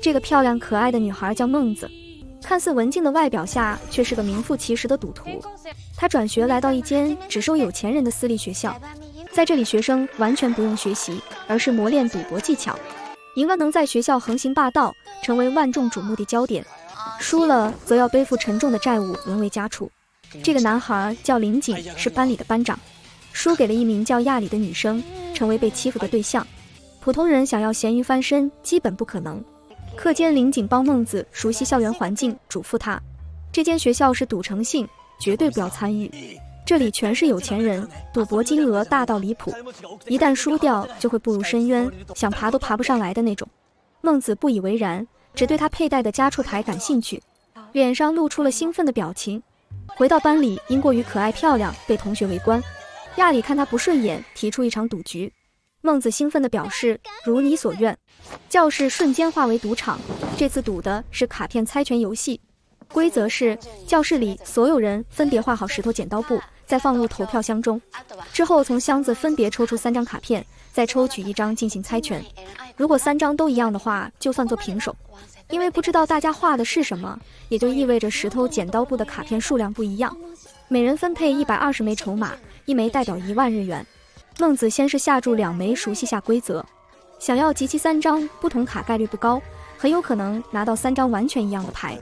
这个漂亮可爱的女孩叫孟子，看似文静的外表下，却是个名副其实的赌徒。她转学来到一间只收有钱人的私立学校，在这里学生完全不用学习，而是磨练赌博技巧。赢了能在学校横行霸道，成为万众瞩目的焦点；输了则要背负沉重的债务，沦为家畜。这个男孩叫林景，是班里的班长，输给了一名叫亚里的女生，成为被欺负的对象。普通人想要咸鱼翻身，基本不可能。 课间，林景帮孟子熟悉校园环境，嘱咐他：这间学校是赌城性，绝对不要参与。这里全是有钱人，赌博金额大到离谱，一旦输掉就会步入深渊，想爬都爬不上来的那种。孟子不以为然，只对他佩戴的家畜牌感兴趣，脸上露出了兴奋的表情。回到班里，因过于可爱漂亮被同学围观，亚里看他不顺眼，提出一场赌局。 孟子兴奋地表示：“如你所愿。”教室瞬间化为赌场。这次赌的是卡片猜拳游戏，规则是教室里所有人分别画好石头剪刀布，再放入投票箱中。之后从箱子分别抽出3张卡片，再抽取一张进行猜拳。如果3张都一样的话，就算作平手。因为不知道大家画的是什么，也就意味着石头剪刀布的卡片数量不一样。每人分配120枚筹码，一枚代表1万日元。 孟子先是下注2枚，熟悉下规则。想要集齐3张不同卡概率不高，很有可能拿到3张完全一样的牌。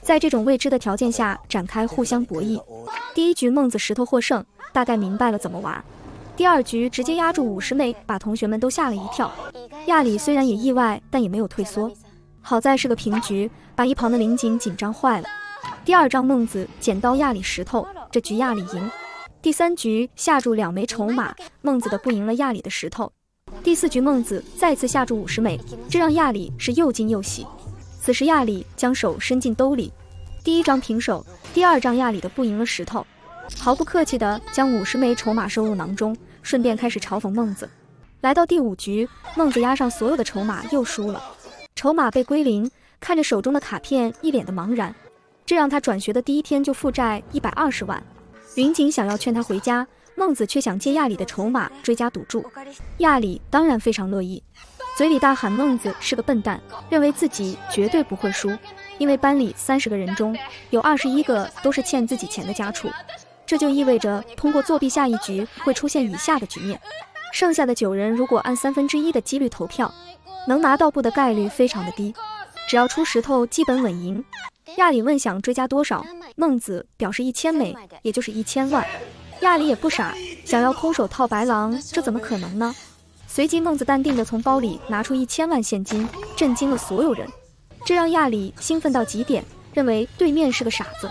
在这种未知的条件下展开互相博弈。第1局孟子石头获胜，大概明白了怎么玩。第2局直接压住50枚，把同学们都吓了一跳。亚里虽然也意外，但也没有退缩。好在是个平局，把一旁的林景紧张坏了。第2张孟子剪刀亚里石头，这局亚里赢。 第3局下注2枚筹码，孟子的不赢了亚里的石头。第4局孟子再次下注50枚，这让亚里是又惊又喜。此时亚里将手伸进兜里，第1张平手，第2张亚里的不赢了石头，毫不客气的将50枚筹码收入囊中，顺便开始嘲讽孟子。来到第5局，孟子押上所有的筹码又输了，筹码被归零，看着手中的卡片一脸的茫然，这让他转学的第1天就负债120万。 云锦想要劝他回家，孟子却想借亚里的筹码追加赌注。亚里当然非常乐意，嘴里大喊孟子是个笨蛋，认为自己绝对不会输，因为班里30个人中有21个都是欠自己钱的家畜。这就意味着通过作弊下1局会出现以下的局面：剩下的9人如果按1/3的几率投票，能拿到布的概率非常的低，只要出石头基本稳赢。 亚里问想追加多少，孟子表示1000枚，也就是1000万。亚里也不傻，想要空手套白狼，这怎么可能呢？随即，孟子淡定地从包里拿出1000万现金，震惊了所有人，这让亚里兴奋到极点，认为对面是个傻子。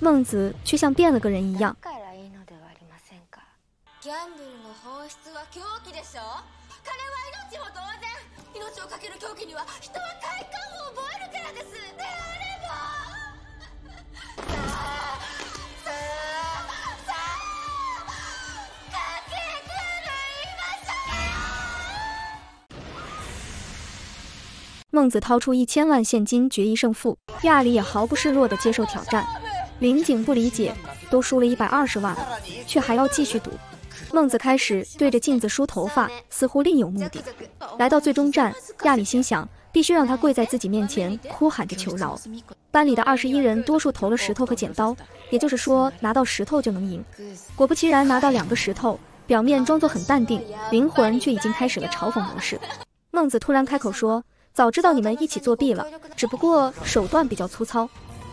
孟子却像变了个人一样。孟子掏出1000万现金决一胜负，亚里也毫不示弱地接受挑战。林景不理解，都输了120万了，却还要继续赌。孟子开始对着镜子梳头发，似乎另有目的。来到最终站，亚里心想，必须让他跪在自己面前哭喊着求饶。班里的21人多数投了石头和剪刀，也就是说拿到石头就能赢。果不其然拿到2个石头，表面装作很淡定，灵魂却已经开始了嘲讽模式。孟子突然开口说。 早知道你们一起作弊了，只不过手段比较粗糙。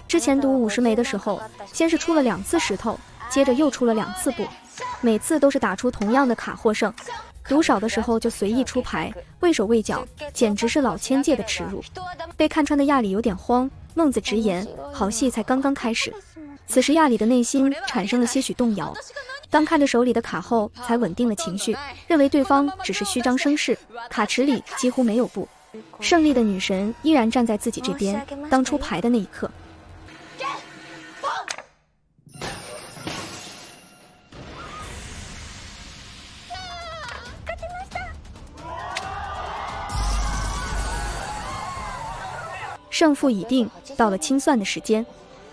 之前赌50枚的时候，先是出了2次石头，接着又出了2次布，每次都是打出同样的卡获胜。赌少的时候就随意出牌，畏手畏脚，简直是老千界的耻辱。被看穿的亚里有点慌，孟子直言：“好戏才刚刚开始。”此时亚里的内心产生了些许动摇。 当看着手里的卡后，才稳定了情绪，认为对方只是虚张声势，卡池里几乎没有布。胜利的女神依然站在自己这边。当出牌的那一刻，胜负已定，到了清算的时间，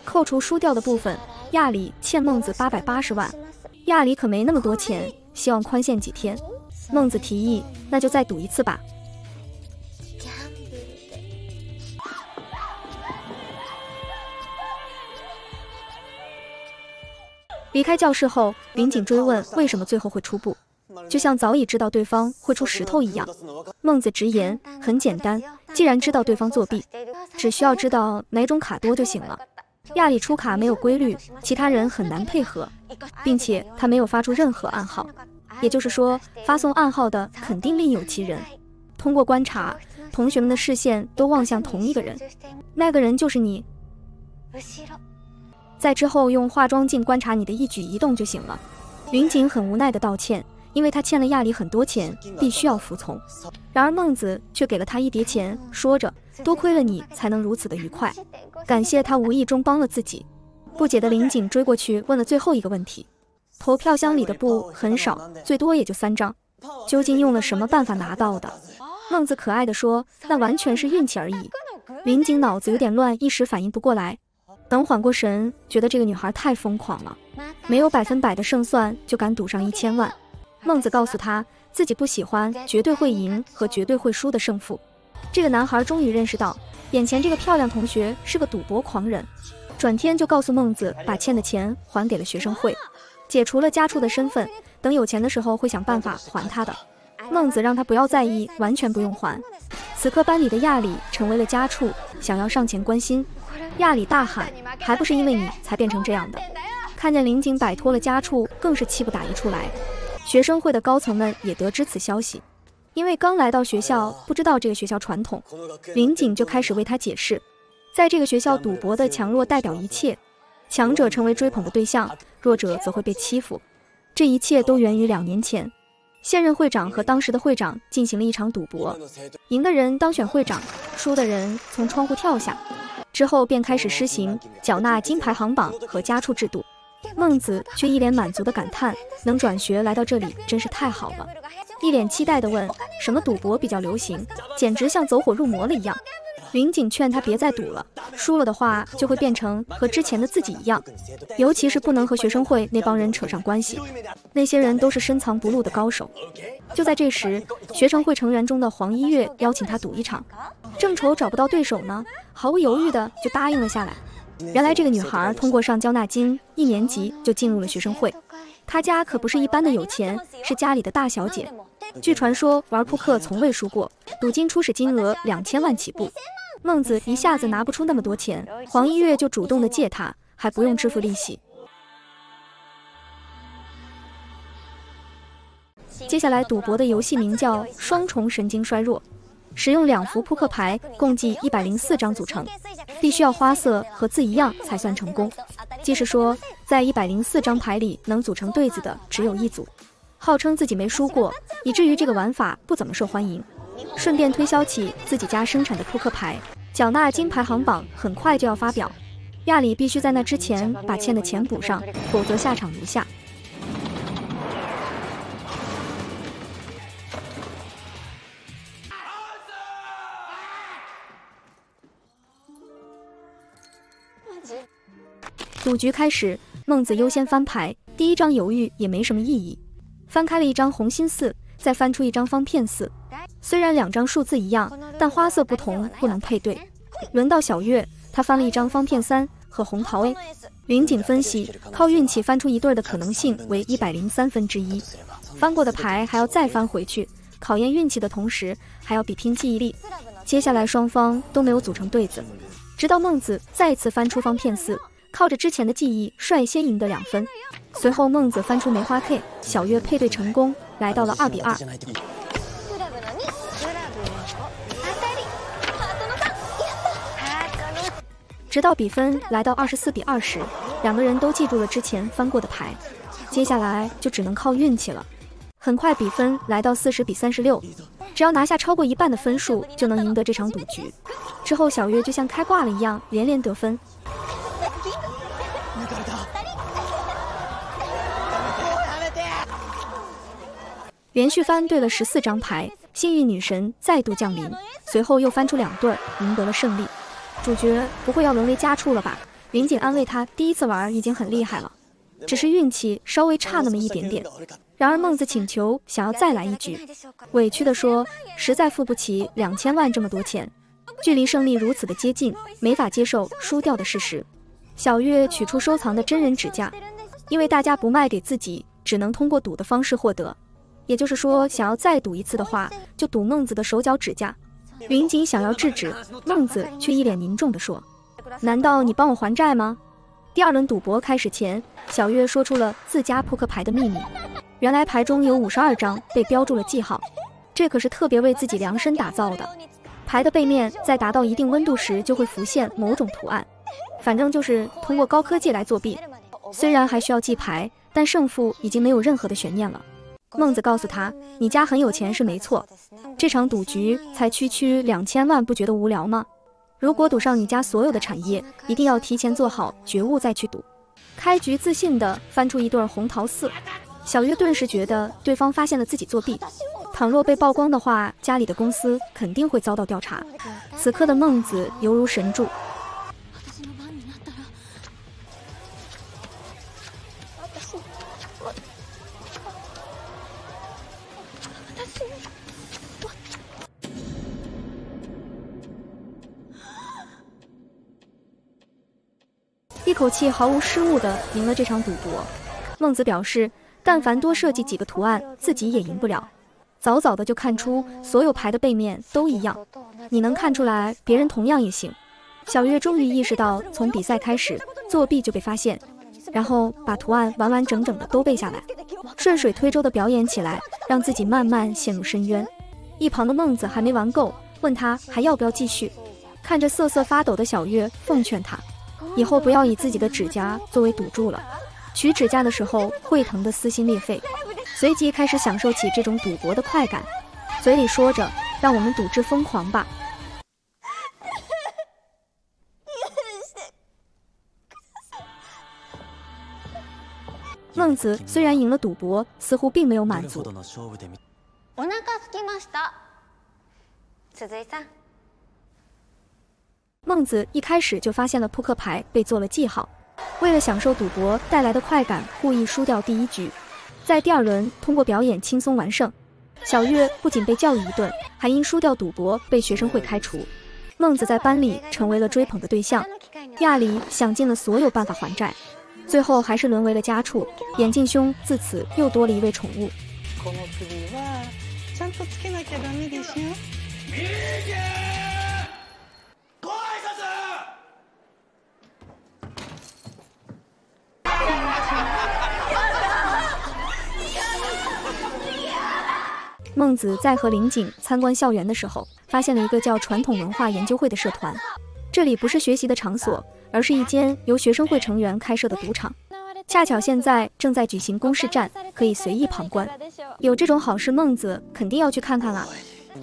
扣除输掉的部分，亚里欠孟子880万。 亚里可没那么多钱，希望宽限几天。孟子提议，那就再赌1次吧。离开教室后，林景追问为什么最后会出布，就像早已知道对方会出石头一样。孟子直言很简单，既然知道对方作弊，只需要知道哪种卡多就行了。亚里出卡没有规律，其他人很难配合，并且他没有发出任何暗号，也就是说，发送暗号的肯定另有其人。通过观察，同学们的视线都望向同一个人，那个人就是你。 在之后用化妆镜观察你的一举一动就行了。云锦很无奈的道歉，因为他欠了亚里很多钱，必须要服从。然而孟子却给了他一叠钱，说着多亏了你才能如此的愉快，感谢他无意中帮了自己。不解的林锦追过去问了最后一个问题：投票箱里的布很少，最多也就3张，究竟用了什么办法拿到的？孟子可爱的说：那完全是运气而已。林锦脑子有点乱，一时反应不过来。 等缓过神，觉得这个女孩太疯狂了，没有100%的胜算就敢赌上1000万。孟子告诉她，自己不喜欢绝对会赢和绝对会输的胜负。这个男孩终于认识到，眼前这个漂亮同学是个赌博狂人，转天就告诉孟子，把欠的钱还给了学生会，解除了家畜的身份，等有钱的时候会想办法还他的。孟子让他不要在意，完全不用还。此刻班里的亚里成为了家畜，想要上前关心。 亚里大喊：“还不是因为你才变成这样的！”看见林景摆脱了家畜，更是气不打一处来。学生会的高层们也得知此消息，因为刚来到学校，不知道这个学校传统，林景就开始为他解释，在这个学校，赌博的强弱代表一切，强者成为追捧的对象，弱者则会被欺负。这一切都源于2年前，现任会长和当时的会长进行了一场赌博，赢的人当选会长，输的人从窗户跳下。 之后便开始施行缴纳金排行榜和家畜制度，孟子却一脸满足的感叹：“能转学来到这里真是太好了。”一脸期待的问：“什么赌博比较流行？简直像走火入魔了一样。”云锦劝他别再赌了，输了的话就会变成和之前的自己一样，尤其是不能和学生会那帮人扯上关系，那些人都是深藏不露的高手。就在这时，学生会成员中的黄一月邀请他赌一场，正愁找不到对手呢，毫不犹豫的就答应了下来。原来这个女孩通过上交纳金，1年级就进入了学生会，她家可不是一般的有钱，是家里的大小姐。据传说玩扑克从未输过，赌金初始金额2000万起步。 孟子一下子拿不出那么多钱，黄一月就主动的借他，还不用支付利息。接下来赌博的游戏名叫双重神经衰弱，使用2副扑克牌，共计104张组成，必须要花色和字一样才算成功。即是说，在104张牌里能组成对子的只有1组，号称自己没输过，以至于这个玩法不怎么受欢迎。 顺便推销起自己家生产的扑克牌，缴纳金排行榜很快就要发表，亚里必须在那之前把欠的钱补上，否则下场如下：赌局开始，孟子优先翻牌，第1张犹豫也没什么意义，翻开了1张红心4，再翻出1张方片4。 虽然2张数字一样，但花色不同，不能配对。轮到小月，她翻了1张方片3和红桃 A。云锦分析，靠运气翻出一对的可能性为103分之1。翻过的牌还要再翻回去，考验运气的同时还要比拼记忆力。接下来双方都没有组成对子，直到孟子再次翻出方片4，靠着之前的记忆率先赢得2分。随后孟子翻出梅花 K， 小月配对成功，来到了2比2。 直到比分来到24比20，2个人都记住了之前翻过的牌，接下来就只能靠运气了。很快比分来到40比36，只要拿下超过1半的分数，就能赢得这场赌局。之后小月就像开挂了一样，连连得分。连续翻对了14张牌，幸运女神再度降临，随后又翻出2对，赢得了胜利。 主角不会要沦为家畜了吧？林锦安慰他，第1次玩已经很厉害了，只是运气稍微差那么一点点。然而孟子请求想要再来一局，委屈地说实在付不起2000万这么多钱，距离胜利如此的接近，没法接受输掉的事实。小月取出收藏的真人指甲，因为大家不卖给自己，只能通过赌的方式获得。也就是说，想要再赌一次的话，就赌孟子的手脚指甲。云锦想要制止，孟子却一脸凝重地说：“难道你帮我还债吗？”第二轮赌博开始前，小月说出了自家扑克牌的秘密。原来牌中有52张被标注了记号，这可是特别为自己量身打造的。牌的背面在达到一定温度时就会浮现某种图案，反正就是通过高科技来作弊。虽然还需要记牌，但胜负已经没有任何的悬念了。孟子告诉他：“你家很有钱是没错，这场赌局才区2000万，不觉得无聊吗？如果赌上你家所有的产业，一定要提前做好觉悟再去赌。”开局自信地翻出一对红桃四，小月顿时觉得对方发现了自己作弊，倘若被曝光的话，家里的公司肯定会遭到调查。此刻的孟子犹如神助。一口气毫无失误地赢了这场赌博。孟子表示，但凡多设计几个图案，自己也赢不了。早早的就看出所有牌的背面都一样，你能看出来，别人同样也行。小月终于意识到，从比赛开始作弊就被发现，然后把图案完完整整的都背下来，顺水推舟的表演起来，让自己慢慢陷入深渊。一旁的孟子还没玩够，问他还要不要继续。看着瑟瑟发抖的小月，奉劝他以后不要以自己的指甲作为赌注了，取指甲的时候会疼得撕心裂肺。随即开始享受起这种赌博的快感，嘴里说着让我们赌至疯狂吧。孟子虽然赢了赌博，似乎并没有满足。お腹すきました。続いて。孟子一开始就发现了扑克牌被做了记号，为了享受赌博带来的快感，故意输掉第一局，在第二轮通过表演轻松完胜。小月不仅被教育一顿，还因输掉赌博被学生会开除。孟子在班里成为了追捧的对象，亚里想尽了所有办法还债，最后还是沦为了家畜。眼镜兄自此又多了一位宠物。孟子在和林景参观校园的时候，发现了一个叫传统文化研究会的社团。这里不是学习的场所，而是一间由学生会成员开设的赌场。恰巧现在正在举行公示战，可以随意旁观。有这种好事，孟子肯定要去看看啦。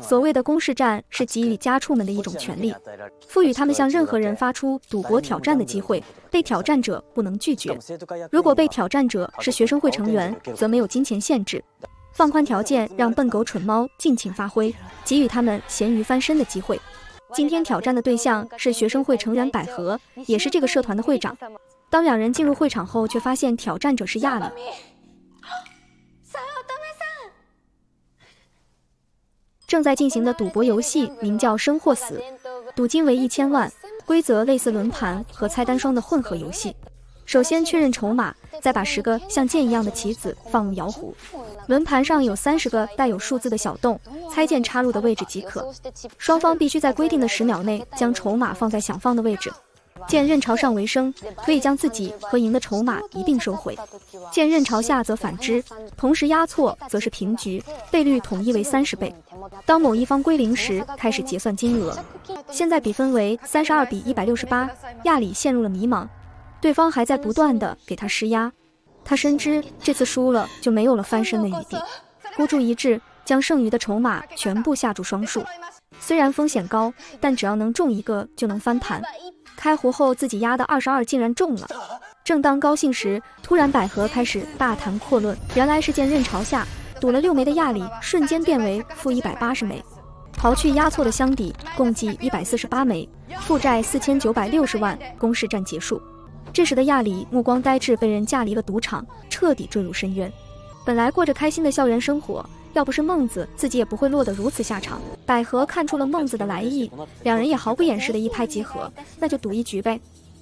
所谓的公示战是给予家畜们的一种权利，赋予他们向任何人发出赌博挑战的机会，被挑战者不能拒绝。如果被挑战者是学生会成员，则没有金钱限制。放宽条件，让笨狗蠢猫尽情发挥，给予他们咸鱼翻身的机会。今天挑战的对象是学生会成员百合，也是这个社团的会长。当两人进入会场后，却发现挑战者是亚里。正在进行的赌博游戏名叫生或死，赌金为1000万，规则类似轮盘和猜单双的混合游戏。首先确认筹码，再把10个像箭一样的棋子放入摇壶，轮盘上有30个带有数字的小洞，猜箭插入的位置即可。双方必须在规定的10秒内将筹码放在想放的位置。箭刃朝上为生，可以将自己和赢的筹码一并收回；箭刃朝下则反之，同时压错则是平局，倍率统一为30倍。当某一方归零时，开始结算金额。现在比分为32比168，亚里陷入了迷茫。对方还在不断的给他施压，他深知这次输了就没有了翻身的余地，孤注一掷，将剩余的筹码全部下注双数。虽然风险高，但只要能中1个就能翻盘。开壶后自己压的22竟然中了，正当高兴时，突然百合开始大谈阔论，原来是箭刃朝下，赌了6枚的亚里瞬间变为负180枚，刨去压错的箱底，共计148枚，负债4960万。公示战结束。这时的亚里目光呆滞，被人架离了赌场，彻底坠入深渊。本来过着开心的校园生活，要不是孟子，自己也不会落得如此下场。百合看出了孟子的来意，两人也毫不掩饰的一拍即合，那就赌一局呗。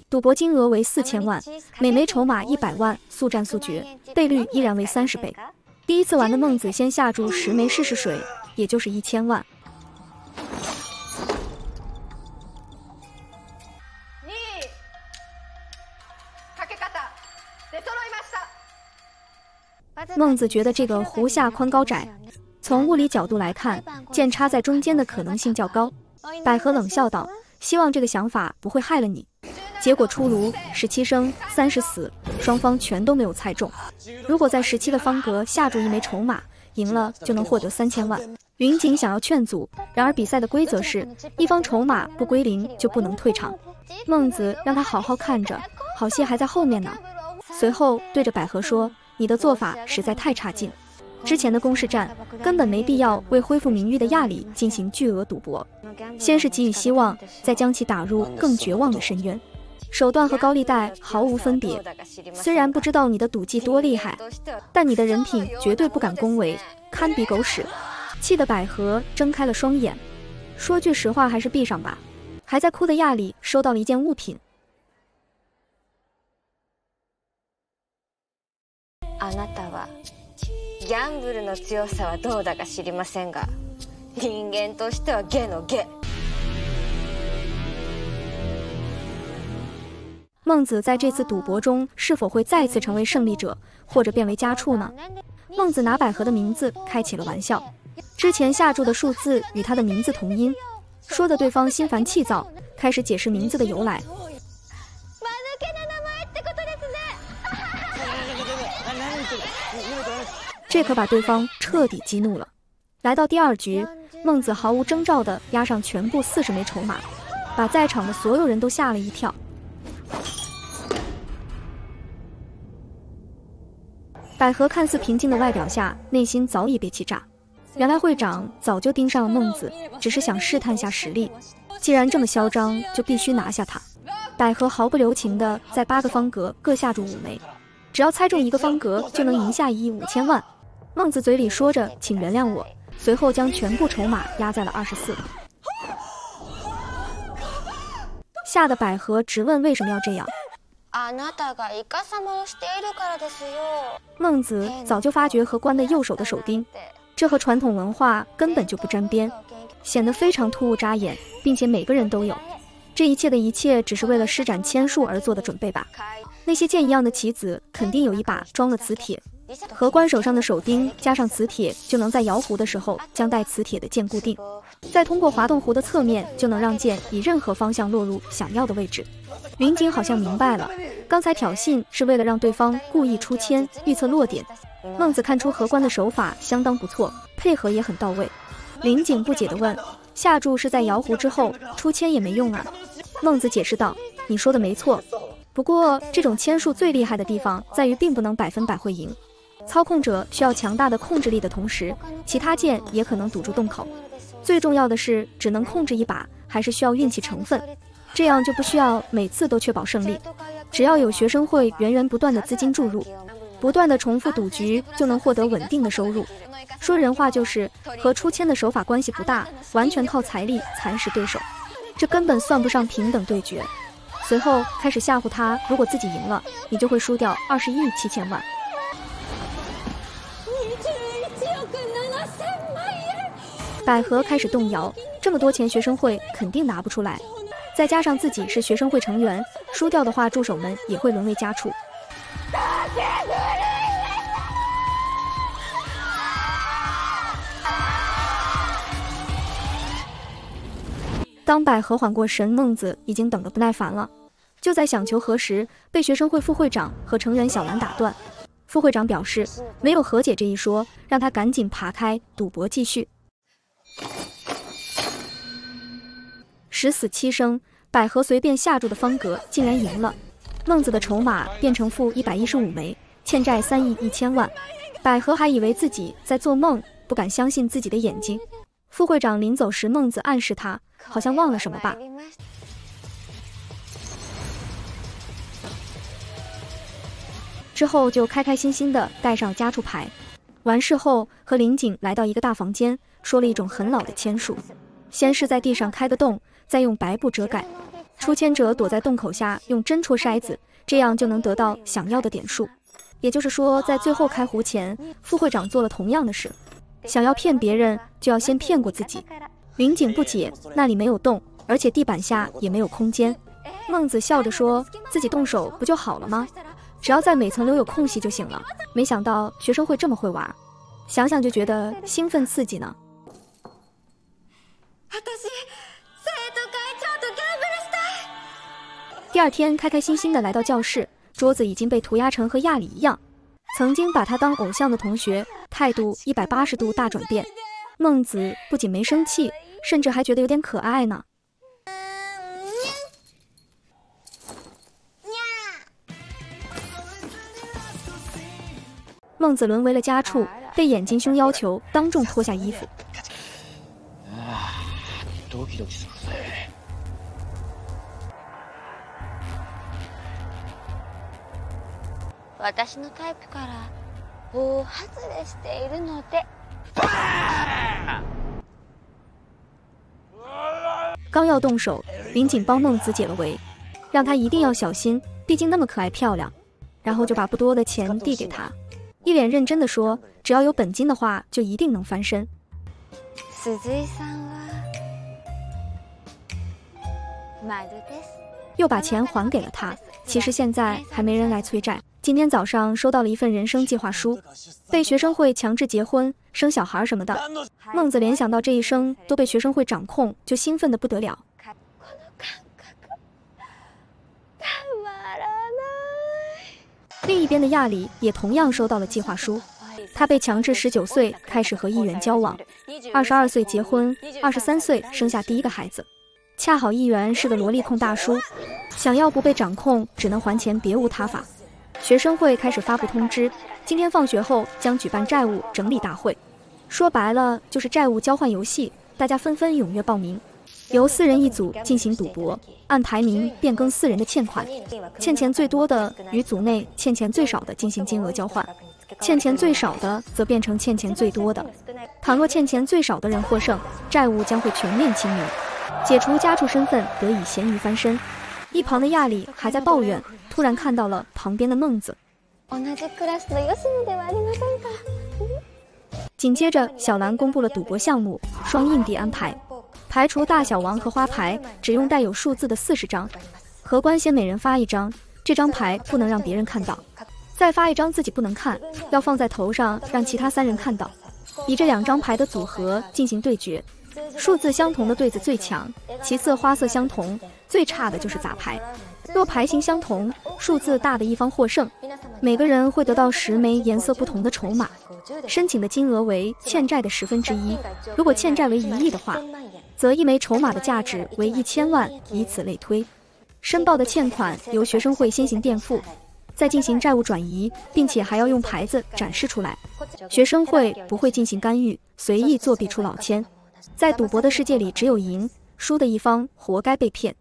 赌博金额为4000万，每枚筹码100万，速战速决，倍率依然为30倍。第一次玩的孟子先下注10枚试试水，也就是1000万。 孟子觉得这个壶下宽高窄，从物理角度来看，剑插在中间的可能性较高。百合冷笑道：“希望这个想法不会害了你。”结果出炉，17生30死，双方全都没有猜中。如果在17的方格下注1枚筹码，赢了就能获得3000万。云锦想要劝阻，然而比赛的规则是一方筹码不归零就不能退场。孟子让他好好看着，好戏还在后面呢。随后对着百合说。 你的做法实在太差劲，之前的攻势战根本没必要为恢复名誉的亚里进行巨额赌博，先是给予希望，再将其打入更绝望的深渊，手段和高利贷毫无分别。虽然不知道你的赌技多厉害，但你的人品绝对不敢恭维，堪比狗屎。气得百合睁开了双眼，说句实话，还是闭上吧。还在哭的亚里收到了一件物品。 あなたはギャンブルの強さはどうだか知りませんが、人間としては下の下。孟子在这次赌博中是否会再次成为胜利者，或者变为家畜呢？孟子拿百合的名字开起了玩笑，之前下注的数字与他的名字同音，说的对方心烦气躁，开始解释名字的由来。 这可把对方彻底激怒了。来到第二局，孟子毫无征兆地押上全部40枚筹码，把在场的所有人都吓了一跳。百合看似平静的外表下，内心早已被气炸。原来会长早就盯上了孟子，只是想试探下实力。既然这么嚣张，就必须拿下他。百合毫不留情地在8个方格各下注5枚。 只要猜中一个方格，就能赢下1亿5千万。孟子嘴里说着“请原谅我”，随后将全部筹码压在了24，吓得百合直问为什么要这样。孟子早就发觉和官的右手的手钉，这和传统文化根本就不沾边，显得非常突兀扎眼，并且每个人都有。这一切的一切，只是为了施展千术而做的准备吧。 那些剑一样的棋子肯定有一把装了磁铁，和官手上的手钉加上磁铁，就能在摇壶的时候将带磁铁的剑固定，再通过滑动壶的侧面，就能让剑以任何方向落入想要的位置。云锦好像明白了，刚才挑衅是为了让对方故意出千，预测落点。孟子看出和官的手法相当不错，配合也很到位。云锦不解地问：“下注是在摇壶之后，出千也没用啊？”孟子解释道：“你说的没错。” 不过，这种千术最厉害的地方在于，并不能100%会赢。操控者需要强大的控制力的同时，其他剑也可能堵住洞口。最重要的是，只能控制一把，还是需要运气成分。这样就不需要每次都确保胜利，只要有学生会源源不断的资金注入，不断的重复赌局，就能获得稳定的收入。说人话就是，和出千的手法关系不大，完全靠财力蚕食对手，这根本算不上平等对决。 随后开始吓唬他，如果自己赢了，你就会输掉21亿7千万。百合开始动摇，这么多钱学生会肯定拿不出来，再加上自己是学生会成员，输掉的话助手们也会沦为家畜。当百合缓过神，孟子已经等得不耐烦了。 就在想求和时，被学生会副会长和成员小兰打断。副会长表示没有和解这一说，让他赶紧爬开，赌博继续。10死7生，百合随便下注的方格竟然赢了。孟子的筹码变成负115枚，欠债3亿1千万。百合还以为自己在做梦，不敢相信自己的眼睛。副会长临走时，孟子暗示他好像忘了什么吧。 之后就开开心心的带上家畜牌，完事后和林景来到一个大房间，说了一种很老的千术，先是在地上开个洞，再用白布遮盖，抽签者躲在洞口下用针戳筛子，这样就能得到想要的点数。也就是说，在最后开胡前，副会长做了同样的事。想要骗别人，就要先骗过自己。云锦不解，那里没有洞，而且地板下也没有空间。孟子笑着说：“自己动手不就好了吗？只要在每层留有空隙就行了。”没想到学生会这么会玩，想想就觉得兴奋刺激呢。 第二天，开开心心的来到教室，桌子已经被涂鸦成和亚里一样。曾经把他当偶像的同学，态度180度大转变。孟子不仅没生气，甚至还觉得有点可爱呢。孟子沦为了家畜，被眼镜兄要求当众脱下衣服。 私のタイプから大外れしているので。刚要动手，云锦帮孟子解了围，让他一定要小心，毕竟那么可爱漂亮。然后就把不多的钱递给他，一脸认真的说：“只要有本金的话，就一定能翻身。”又把钱还给了他。其实现在还没人来催债。 今天早上收到了一份人生计划书，被学生会强制结婚、生小孩什么的。孟子联想到这一生都被学生会掌控，就兴奋得不得了。另一边的亚里也同样收到了计划书，他被强制19岁开始和议员交往，22岁结婚，23岁生下第一个孩子。恰好议员是个萝莉控大叔，想要不被掌控，只能还钱，别无他法。 学生会开始发布通知，今天放学后将举办债务整理大会，说白了就是债务交换游戏，大家纷纷踊跃报名，由4人一组进行赌博，按排名变更4人的欠款，欠钱最多的与组内欠钱最少的进行金额交换，欠钱最少的则变成欠钱最多的，倘若欠钱最少的人获胜，债务将会全面清零，解除家畜身份，得以咸鱼翻身。 一旁的亚里还在抱怨，突然看到了旁边的孟子。紧接着，小兰公布了赌博项目：双印第安牌，排除大小王和花牌，只用带有数字的40张。荷官先每人发1张，这张牌不能让别人看到，再发1张自己不能看，要放在头上让其他3人看到，以这2张牌的组合进行对决。 数字相同的对子最强，其次花色相同，最差的就是杂牌。若牌型相同，数字大的一方获胜。每个人会得到10枚颜色不同的筹码，申请的金额为欠债的1/10。如果欠债为1亿的话，则1枚筹码的价值为1000万，以此类推。申报的欠款由学生会先行垫付，再进行债务转移，并且还要用牌子展示出来。学生会不会进行干预，随意作弊出老千。 在赌博的世界里，只有赢，输的一方活该被骗。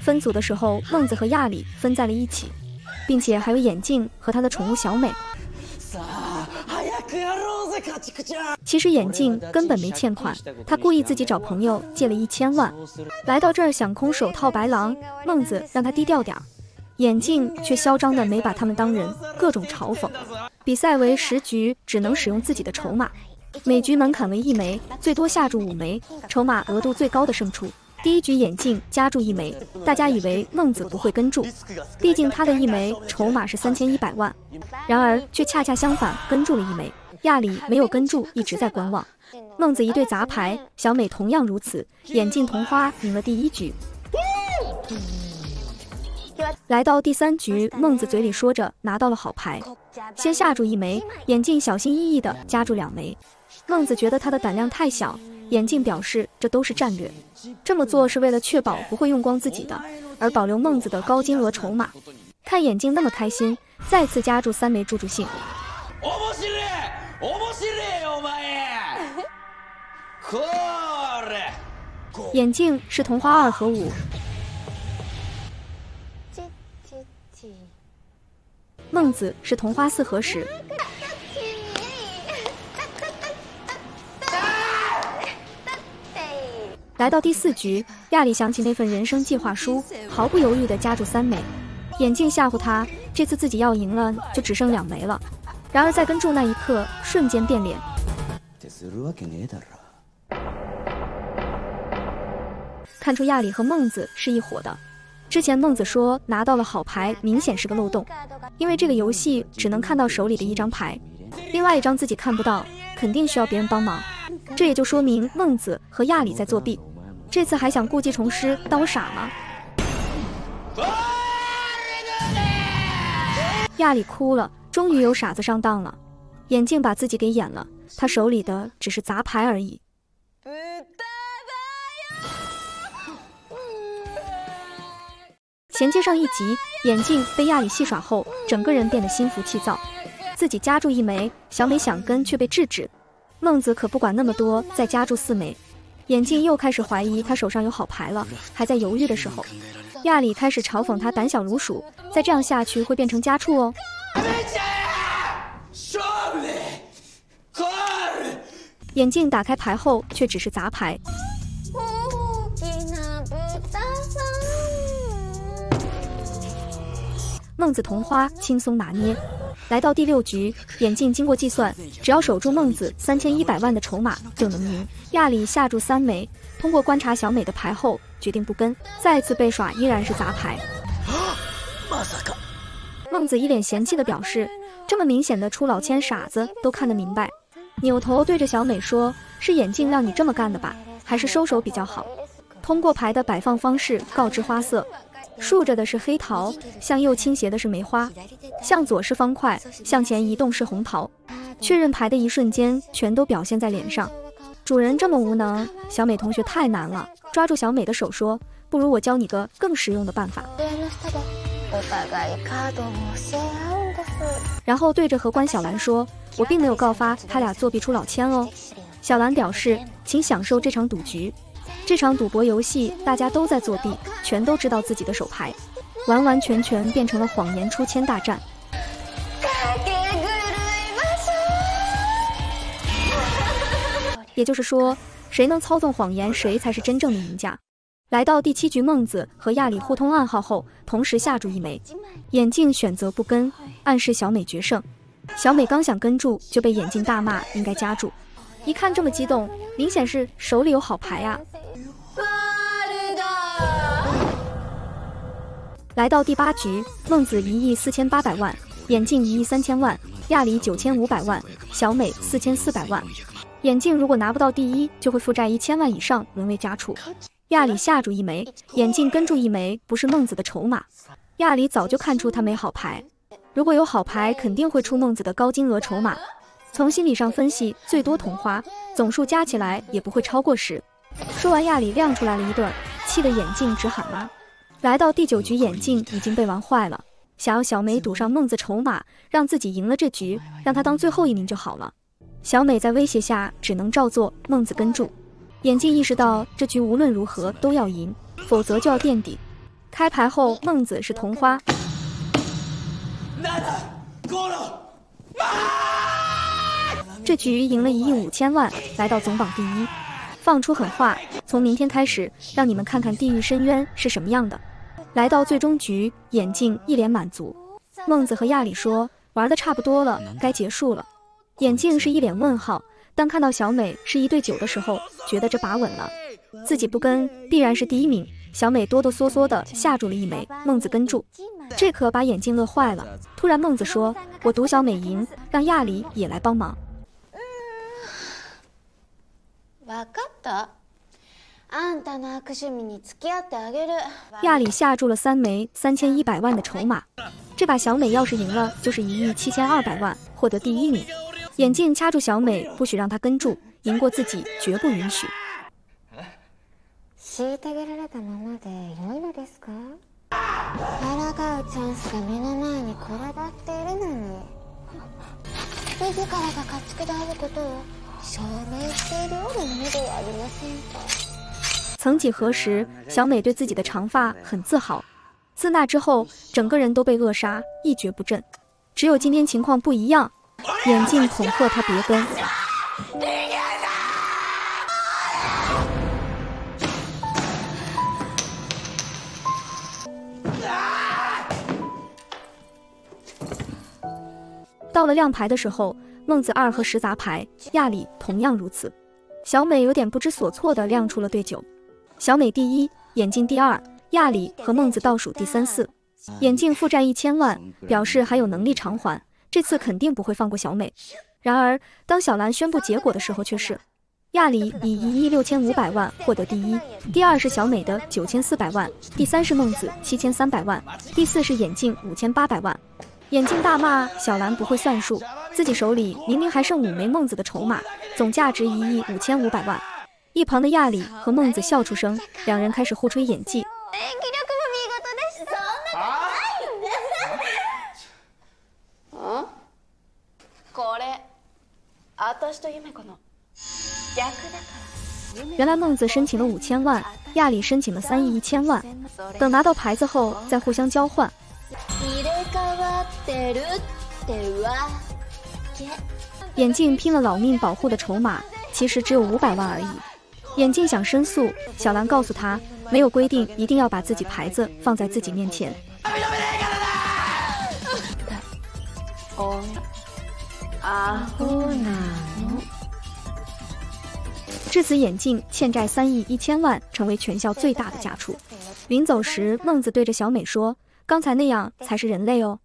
分组的时候，孟子和亚里分在了一起，并且还有眼镜和他的宠物小美。其实眼镜根本没欠款，他故意自己找朋友借了1000万，来到这儿想空手套白狼。孟子让他低调点儿，眼镜却嚣张的没把他们当人，各种嘲讽。比赛为10局，只能使用自己的筹码。 每局门槛为1枚，最多下注5枚，筹码额度最高的胜出。第1局眼镜加注1枚，大家以为孟子不会跟注，毕竟他的1枚筹码是3100万，然而却恰恰相反，跟注了1枚。亚里没有跟注，一直在观望。孟子一对杂牌，小美同样如此。眼镜同花赢了第1局。来到第3局，孟子嘴里说着拿到了好牌，先下注1枚，眼镜小心翼翼的加注2枚。 孟子觉得他的胆量太小，眼镜表示这都是战略，这么做是为了确保不会用光自己的，而保留孟子的高金额筹码。看眼镜那么开心，再次加注3枚助信。眼镜是同花2和5。孟子是同花4和10。来到第四局，亚里想起那份人生计划书，毫不犹豫地夹住三枚。眼镜吓唬他，这次自己要赢了，就只剩两枚了。然而在跟注那一刻，瞬间变脸。看出亚里和孟子是一伙的。之前孟子说拿到了好牌，明显是个漏洞，因为这个游戏只能看到手里的一张牌，另外一张自己看不到，肯定需要别人帮忙。这也就说明孟子和亚里在作弊。 这次还想故技重施，当我傻吗？亚里哭了，终于有傻子上当了。眼镜把自己给演了，他手里的只是杂牌而已。衔接上一集，眼镜被亚里戏耍后，整个人变得心浮气躁。自己夹住一枚，小美想跟却被制止。孟子可不管那么多，再夹住四枚。 眼镜又开始怀疑他手上有好牌了，还在犹豫的时候，亚里开始嘲讽他胆小如鼠，再这样下去会变成家畜哦。眼镜打开牌后却只是杂牌，孟子同花轻松拿捏。 来到第六局，眼镜经过计算，只要守住孟子3100万的筹码就能赢。亚里下注三枚，通过观察小美的牌后，决定不跟，再次被耍依然是杂牌。孟子一脸嫌弃的表示：“这么明显的出老千，傻子都看得明白。”扭头对着小美说：“是眼镜让你这么干的吧？还是收手比较好。”通过牌的摆放方式告知花色。 竖着的是黑桃，向右倾斜的是梅花，向左是方块，向前移动是红桃。确认牌的一瞬间，全都表现在脸上。主人这么无能，小美同学太难了。抓住小美的手说：“不如我教你个更实用的办法。”然后对着荷官小兰说：“我并没有告发他俩作弊出老千哦。”小兰表示：“请享受这场赌局。” 这场赌博游戏，大家都在作弊，全都知道自己的手牌，完完全全变成了谎言出千大战。也就是说，谁能操纵谎言，谁才是真正的赢家。来到第7局，孟子和亚里互通暗号后，同时下注一枚，眼镜选择不跟，暗示小美决胜。小美刚想跟注，就被眼镜大骂应该夹注。一看这么激动，明显是手里有好牌啊。 来到第8局，孟子1亿4800万，眼镜1亿3000万，亚里9500万，小美4400万。眼镜如果拿不到第一，就会负债1000万以上，沦为家畜。亚里下注一枚，眼镜跟注一枚，不是孟子的筹码。亚里早就看出他没好牌，如果有好牌，肯定会出孟子的高金额筹码。从心理上分析，最多同花，总数加起来也不会超过10。说完，亚里亮出来了一顿，气得眼镜直喊妈。 来到第9局，眼镜已经被玩坏了，想要小美赌上孟子筹码，让自己赢了这局，让她当最后一名就好了。小美在威胁下，只能照做。孟子跟注，眼镜意识到这局无论如何都要赢，否则就要垫底。开牌后，孟子是同花，这局赢了1亿5000万，来到总榜第1。放出狠话，从明天开始，让你们看看地狱深渊是什么样的。 来到最终局，眼镜一脸满足。孟子和亚里说：“玩的差不多了，该结束了。”眼镜是一脸问号，当看到小美是1对9的时候，觉得这把稳了，自己不跟必然是第一名。小美哆哆嗦嗦的下注了一枚，孟子跟注，这可把眼镜乐坏了。突然，孟子说：“我赌小美赢，让亚里也来帮忙。”わかった。 亚里下注了3枚3100万的筹码，这把小美要是赢了，就是1亿7200万，获得第1名。眼镜掐住小美，不许让她跟注，赢过自己绝不允许。曾几何时，小美对自己的长发很自豪。自那之后，整个人都被扼杀，一蹶不振。只有今天情况不一样，眼镜恐吓她别跟。到了亮牌的时候，孟子二和十杂牌亚里同样如此。小美有点不知所措地亮出了对九，小美第一，眼镜第二，亚里和孟子倒数第三四。眼镜负债1000万，表示还有能力偿还，这次肯定不会放过小美。然而，当小兰宣布结果的时候，却是亚里以1亿6500万获得第一，第二是小美的9400万，第三是孟子7300万，第四是眼镜5800万。眼镜大骂小兰不会算数，自己手里明明还剩5枚孟子的筹码，总价值1亿5500万。一旁的亚里和孟子笑出声，两人开始互吹演技。原来孟子申请了5000万，亚里申请了3亿1000万。等拿到牌子后，再互相交换。眼镜拼了老命保护的筹码，其实只有500万而已。眼镜想申诉，小兰告诉他，没有规定一定要把自己牌子放在自己面前。至此，眼镜欠债3亿1000万，成为全校最大的家畜。临走时，孟子对着小美说：“刚才那样才是人类哦。”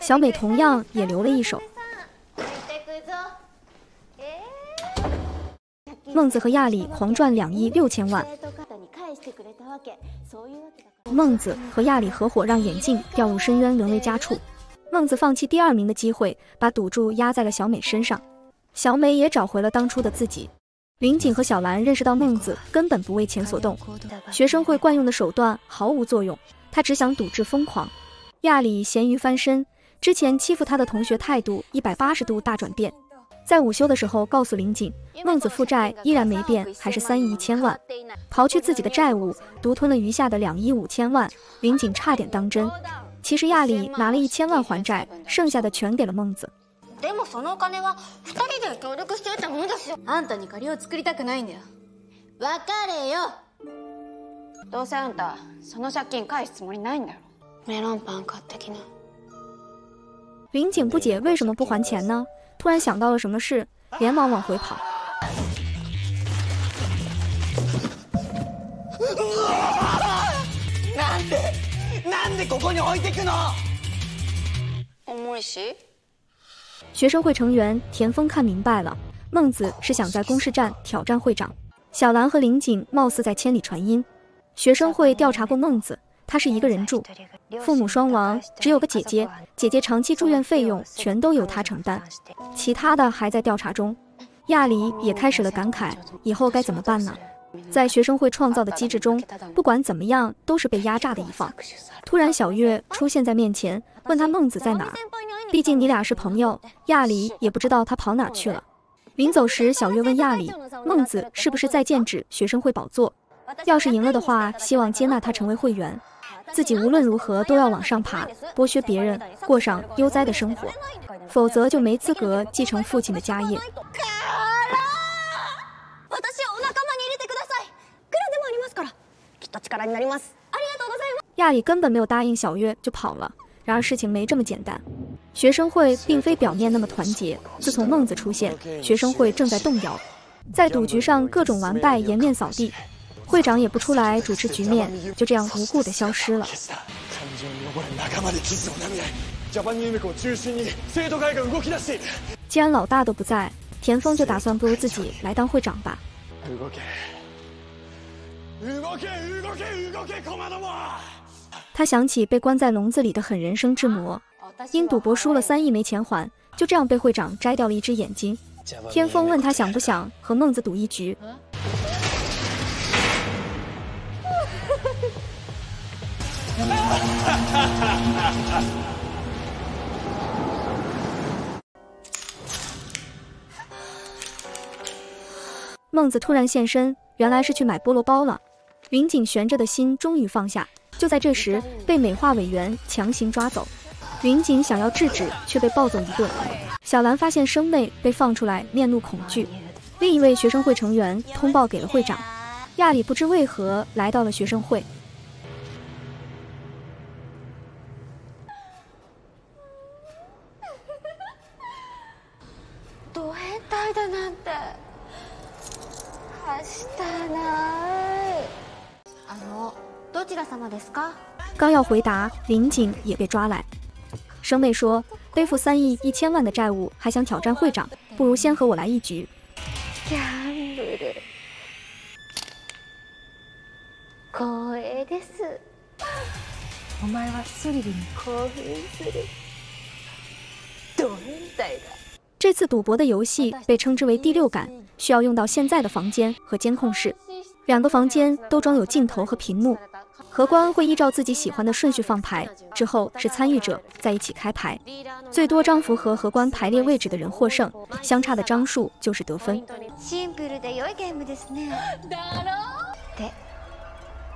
小美同样也留了一手。孟子和亚里狂赚2亿6000万。孟子和亚里合伙让眼镜掉入深渊，沦为家畜。孟子放弃第2名的机会，把赌注压在了小美身上。小美也找回了当初的自己。林景和小兰认识到孟子根本不为钱所动，学生会惯用的手段毫无作用，他只想赌至疯狂。亚里咸鱼翻身，之前欺负他的同学态度180度大转变，在午休的时候告诉林景，孟子负债依然没变，还是3亿1000万，刨去自己的债务，独吞了余下的2亿5000万。林景差点当真，其实亚里拿了1000万还债，剩下的全给了孟子。でもそのお金は2人で協力して得たものですよ。あんたに借りを作りたくないんだよ。別れよ。どうせあんたその借金返すつもりないんだろ。メロンパン買ってきな。林景不解为什么不还钱呢？突然想到了什么事，连忙往回跑。なんでここに置いてくの？重いし。学生会成员田丰看明白了，孟子是想在公示站挑战会长。小兰和林景貌似在千里传音。学生会调查过孟子，他是一个人住，父母双亡，只有个姐姐，姐姐长期住院费用全都由他承担，其他的还在调查中。亚里也开始了感慨，以后该怎么办呢？在学生会创造的机制中，不管怎么样都是被压榨的一方。突然小月出现在面前，问他孟子在哪儿，毕竟你俩是朋友，亚里也不知道他跑哪儿去了。临走时，小月问亚里，孟子是不是在剑指学生会宝座？要是赢了的话，希望接纳他成为会员，自己无论如何都要往上爬，剥削别人，过上悠哉的生活，否则就没资格继承父亲的家业。亚里根本没有答应小月就跑了。然而事情没这么简单，学生会并非表面那么团结，自从孟子出现，学生会正在动摇，在赌局上各种完败，颜面扫地，会长也不出来主持局面，就这样无故的消失了。既然老大都不在，田丰就打算不如自己来当会长吧。他想起被关在笼子里的狠人生之魔，因赌博输了3亿没钱还，就这样被会长摘掉了1只眼睛。天风问他想不想和孟子赌一局，孟子突然现身，原来是去买菠萝包了。林景悬着的心终于放下，就在这时被美化委员强行抓走。林景想要制止，却被暴揍一顿。小兰发现生妹被放出来，面露恐惧。另一位学生会成员通报给了会长。亚里不知为何来到了学生会。ない。どちら様ですか？刚要回答，林警也被抓来。生妹说，背负3亿1千万的债务，还想挑战会长，不如先和我来一局。光栄です。お前はスリルに興奮する。ど変態だ。这次赌博的游戏被称之为第六感，需要用到现在的房间和监控室，2个房间都装有镜头和屏幕。荷官会依照自己喜欢的顺序放牌，之后是参与者在一起开牌，最多张符合荷官排列位置的人获胜，相差的张数就是得分。シンプルで良いゲームですね。だろ？で、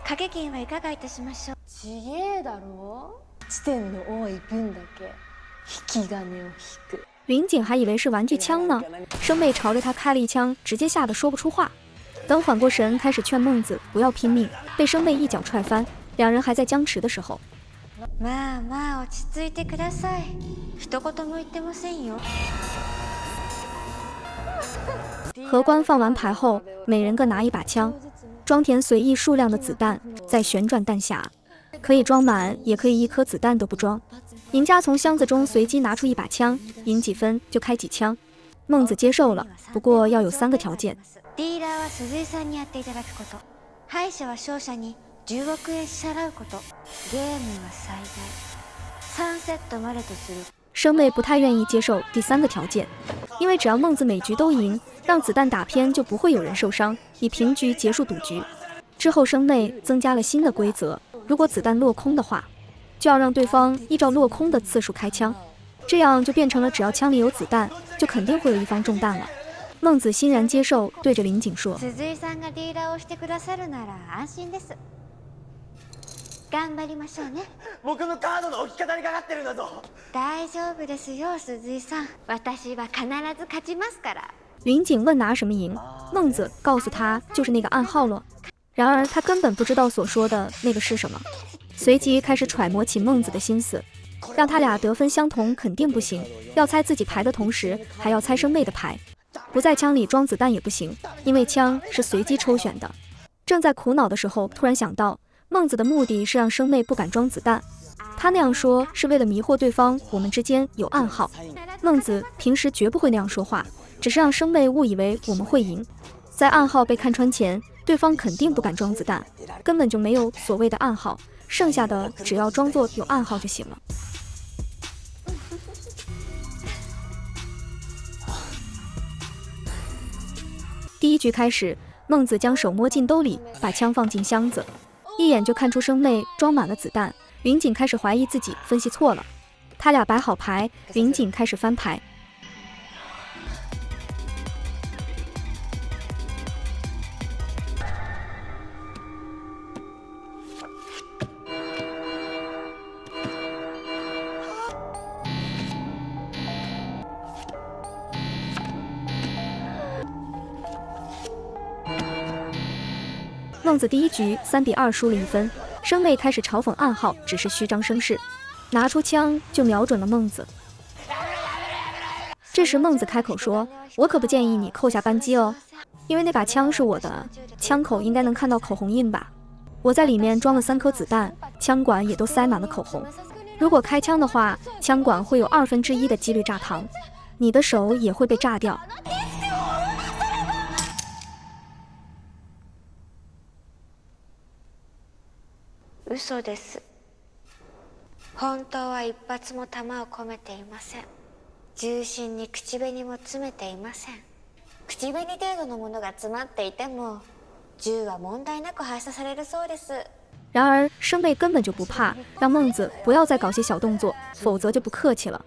賭け金はいかがいたしましょう？ちげえだろ？地点の多い分だけ引き金を引く。林警还以为是玩具枪呢，生妹朝着他开了一枪，直接吓得说不出话。等缓过神，开始劝孟子不要拼命，被生妹一脚踹翻。两人还在僵持的时候，まあまあ落ち着いてください。一言も言ってませんよ。荷官放完牌后，每人各拿一把枪，装填随意数量的子弹，再旋转弹匣，可以装满，也可以一颗子弹都不装。赢家从箱子中随机拿出一把枪，赢几分就开几枪。孟子接受了，不过要有3个条件。ディーラーは鈴井さんにやっていただくこと、敗者は勝者に10億円支払うこと、ゲームは最大3セットまでとする。生妹不太愿意接受第3个条件，因为只要孟子每局都赢，让子弹打偏就不会有人受伤，以平局结束赌局。之后生妹增加了新的规则，如果子弹落空的话，就要让对方依照落空的次数开枪，这样就变成了只要枪里有子弹，就肯定会有一方中弹了。孟子欣然接受，对着林警说：“鈴井さんがディーラーをしてくださるなら安心です。頑張りましょうね。僕のカードの置き方にかかってるんだぞ。大丈夫ですよ、鈴井さん。私は必ず勝ちますから。”林警问拿什么赢，孟子告诉他就是那个暗号了。然而他根本不知道所说的那个是什么。随即开始揣摩起孟子的心思，让他俩得分相同肯定不行，要猜自己牌的同时还要猜生妹的牌，不在枪里装子弹也不行，因为枪是随机抽选的。正在苦恼的时候，突然想到孟子的目的是让生妹不敢装子弹，他那样说是为了迷惑对方我们之间有暗号。孟子平时绝不会那样说话，只是让生妹误以为我们会赢，在暗号被看穿前，对方肯定不敢装子弹，根本就没有所谓的暗号，剩下的只要装作有暗号就行了。第一局开始，孟子将手摸进兜里，把枪放进箱子，一眼就看出生妹装满了子弹。林警开始怀疑自己分析错了，他俩摆好牌，林警开始翻牌。孟子第一局3比2输了1分，生妹开始嘲讽暗号只是虚张声势，拿出枪就瞄准了孟子。这时孟子开口说：“我可不建议你扣下扳机哦，因为那把枪是我的，枪口应该能看到口红印吧？我在里面装了3颗子弹，枪管也都塞满了口红。如果开枪的话，枪管会有1/2的几率炸膛，你的手也会被炸掉。”嘘です。本当は1発も弾を込めていません。重心に口紅も詰めていません。口紅程度のものが詰まっていても、銃は問題なく発射されるそうです。然而，生妹根本就不怕，让孟子不要再搞些小动作，否则就不客气了。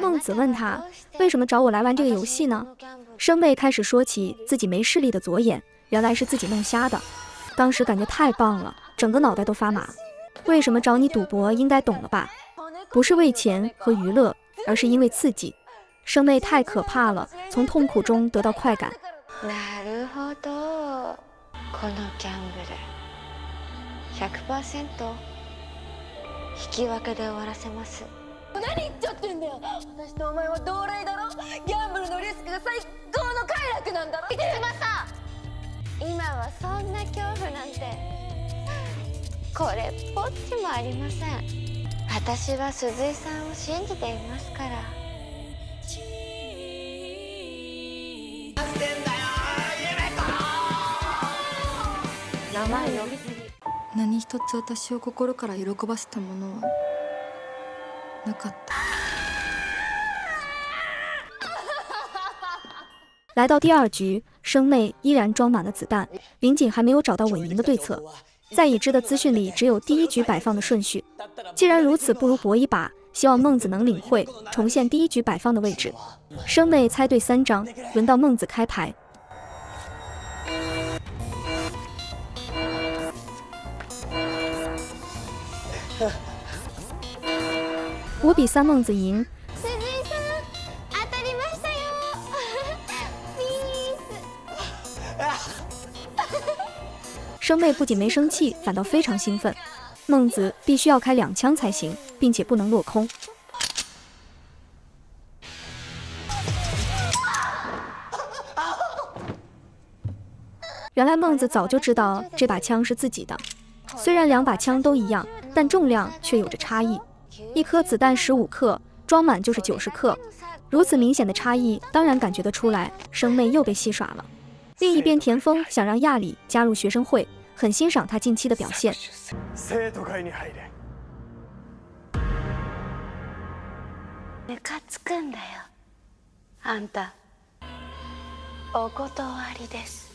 孟子问他为什么找我来玩这个游戏呢？生妹开始说起自己没视力的左眼，原来是自己弄瞎的，当时感觉太棒了，整个脑袋都发麻。为什么找你赌博应该懂了吧？不是为钱和娱乐，而是因为刺激。生妹太可怕了，从痛苦中得到快感。なるほど。このギャンブル100%引き分けで終わらせます。何言っちゃってんだよ。私とお前は同類だろ。ギャンブルのリスクが最高の快楽なんだろ。生きてました。今はそんな恐怖なんてこれっぽっちもありません。私は鈴井さんを信じていますから。名前呼びすぎ。何一つ私を心から喜ばせたものはなかった。来到第二局，生内依然装满了子弹，林锦还没有找到稳赢的对策。在已知的资讯里，只有第一局摆放的顺序。既然如此，不如搏一把，希望孟子能领会，重现第一局摆放的位置。生内猜对三张，轮到孟子开牌。5比3，孟子赢。生妹不仅没生气，反倒非常兴奋。孟子必须要开2枪才行，并且不能落空。原来孟子早就知道这把枪是自己的，虽然2把枪都一样，但重量却有着差异。1颗子弹15克，装满就是90克。如此明显的差异，当然感觉得出来，生妹又被戏耍了。另一边，田丰想让亚里加入学生会，很欣赏他近期的表现。ムカつくんだよ、あんた。お断りです。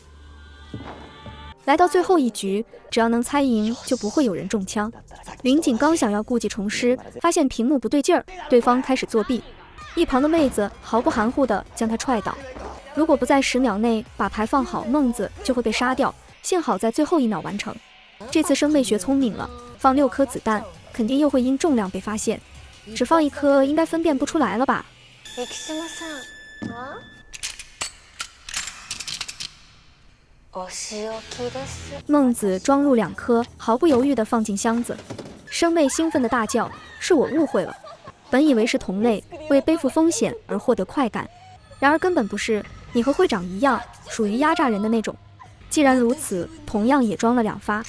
来到最后一局，只要能猜赢，就不会有人中枪。林锦刚想要故技重施，发现屏幕不对劲儿，对方开始作弊。一旁的妹子毫不含糊地将他踹倒。如果不在10秒内把牌放好，孟子就会被杀掉。幸好在最后1秒完成。这次生妹学聪明了，放6颗子弹，肯定又会因重量被发现。只放1颗，应该分辨不出来了吧？孟子装入2颗，毫不犹豫地放进箱子。生妹兴奋地大叫：“是我误会了！本以为是同类为背负风险而获得快感，然而根本不是。”你和会长一样，属于压榨人的那种。既然如此，同样也装了2发。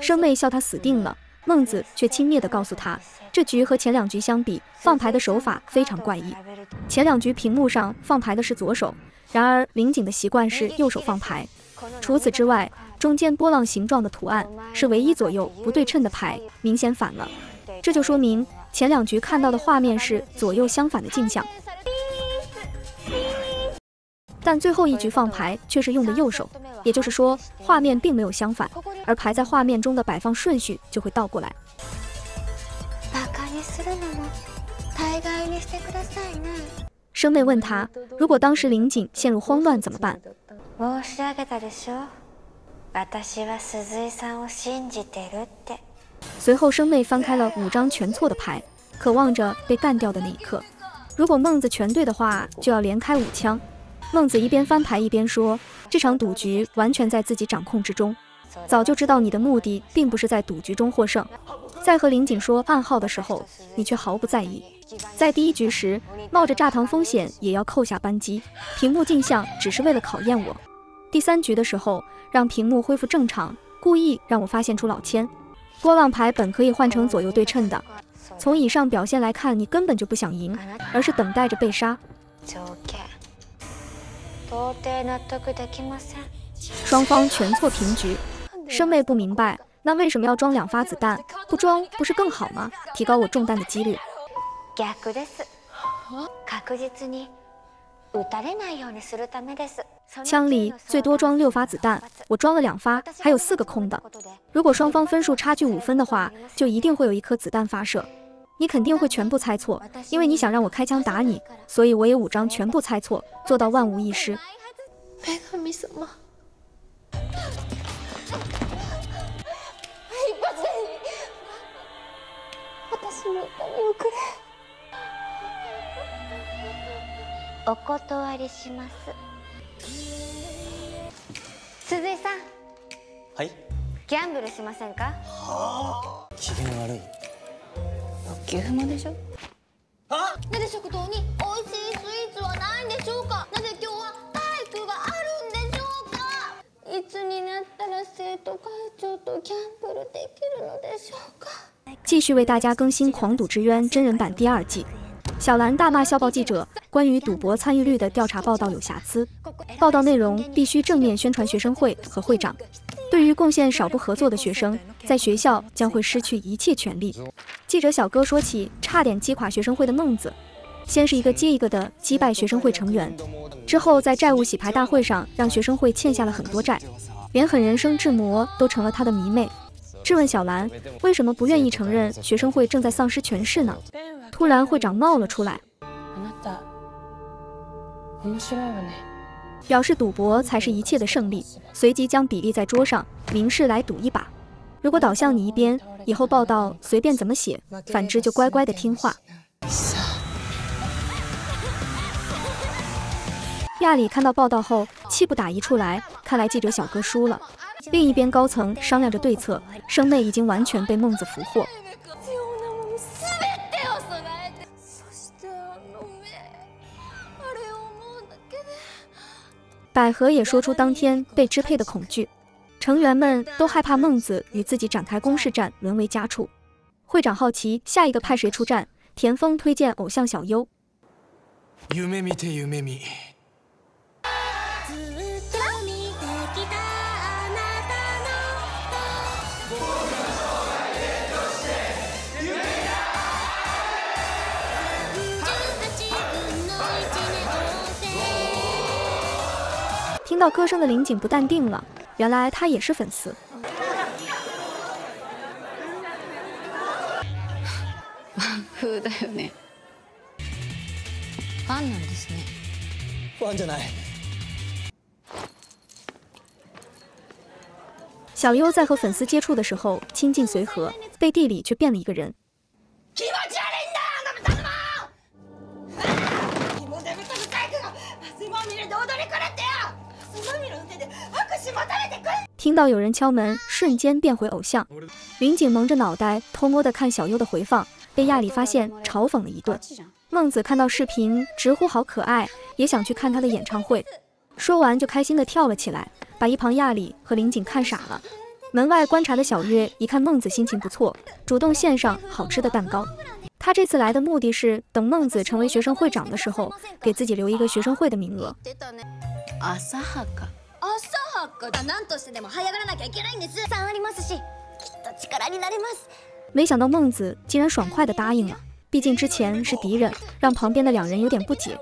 生妹笑他死定了，孟子却轻蔑地告诉他，这局和前2局相比，放牌的手法非常怪异。前2局屏幕上放牌的是左手，然而林景的习惯是右手放牌。除此之外，中间波浪形状的图案是唯一左右不对称的牌，明显反了。这就说明前2局看到的画面是左右相反的镜像。但最后1局放牌却是用的右手，也就是说画面并没有相反，而牌在画面中的摆放顺序就会倒过来。生妹问他，如果当时林锦陷入慌乱怎么办？随后生妹翻开了5张全错的牌，渴望着被干掉的那一刻。如果孟子全对的话，就要连开5枪。孟子一边翻牌一边说，这场赌局完全在自己掌控之中，早就知道你的目的并不是在赌局中获胜。在和林锦说暗号的时候，你却毫不在意。在第一局时，冒着炸膛风险也要扣下扳机，屏幕镜像只是为了考验我。第3局的时候，让屏幕恢复正常，故意让我发现出老千。波浪牌本可以换成左右对称的。从以上表现来看，你根本就不想赢，而是等待着被杀。双方全错平局。生妹不明白，那为什么要装2发子弹？不装不是更好吗？提高我中弹的几率。枪里最多装6发子弹，我装了2发，还有4个空的。如果双方分数差距5分的话，就一定会有1颗子弹发射。你肯定会全部猜错，因为你想让我开枪打你，所以我也5张全部猜错，做到万无一失。私のお金をくれ。お断りします。鈴井さん。はい。ギャンブルしませんか。はあ。機嫌悪い。牛馬でしょ。あっ。なぜ食堂に美味しいスイーツはないんでしょうか。なぜ今日は体育があるんでしょうか。いつになったら生徒会長とギャンブルできるのでしょうか。继续为大家更新《狂赌之渊》真人版第二季。小兰大骂校报记者关于赌博参与率的调查报道有瑕疵，报道内容必须正面宣传学生会和会长。对于贡献少不合作的学生，在学校将会失去一切权利。记者小哥说起差点击垮学生会的孟子，先是一个接一个的击败学生会成员，之后在债务洗牌大会上让学生会欠下了很多债，连狠人生志摩都成了他的迷妹。质问小兰为什么不愿意承认学生会正在丧失权势呢？突然会长冒了出来，表示赌博才是一切的胜利，随即将比例在桌上明示来赌一把，如果倒向你一边，以后报道随便怎么写，反之就乖乖的听话。亚里看到报道后气不打一处来，看来记者小哥输了。另一边高层商量着对策，生妹已经完全被孟子俘获。百合也说出当天被支配的恐惧，成员们都害怕孟子与自己展开攻势战，沦为家畜。会长好奇下一个派谁出战，田丰推荐偶像小优。听到歌声的林景不淡定了，原来他也是粉丝。ファンだよね。ファンなんですね。ファンじゃない。小优在和粉丝接触的时候亲近随和，背地里却变了一个人。听到有人敲门，瞬间变回偶像。云景蒙着脑袋，偷摸的看小优的回放，被亚里发现，嘲讽了一顿。孟子看到视频，直呼好可爱，也想去看他的演唱会。说完就开心的跳了起来，把一旁亚里和林景看傻了。门外观察的小月一看孟子心情不错，主动献上好吃的蛋糕。他这次来的目的是等孟子成为学生会长的时候，给自己留一个学生会的名额。没想到孟子竟然爽快地答应了，毕竟之前是敌人，让旁边的两人有点不解。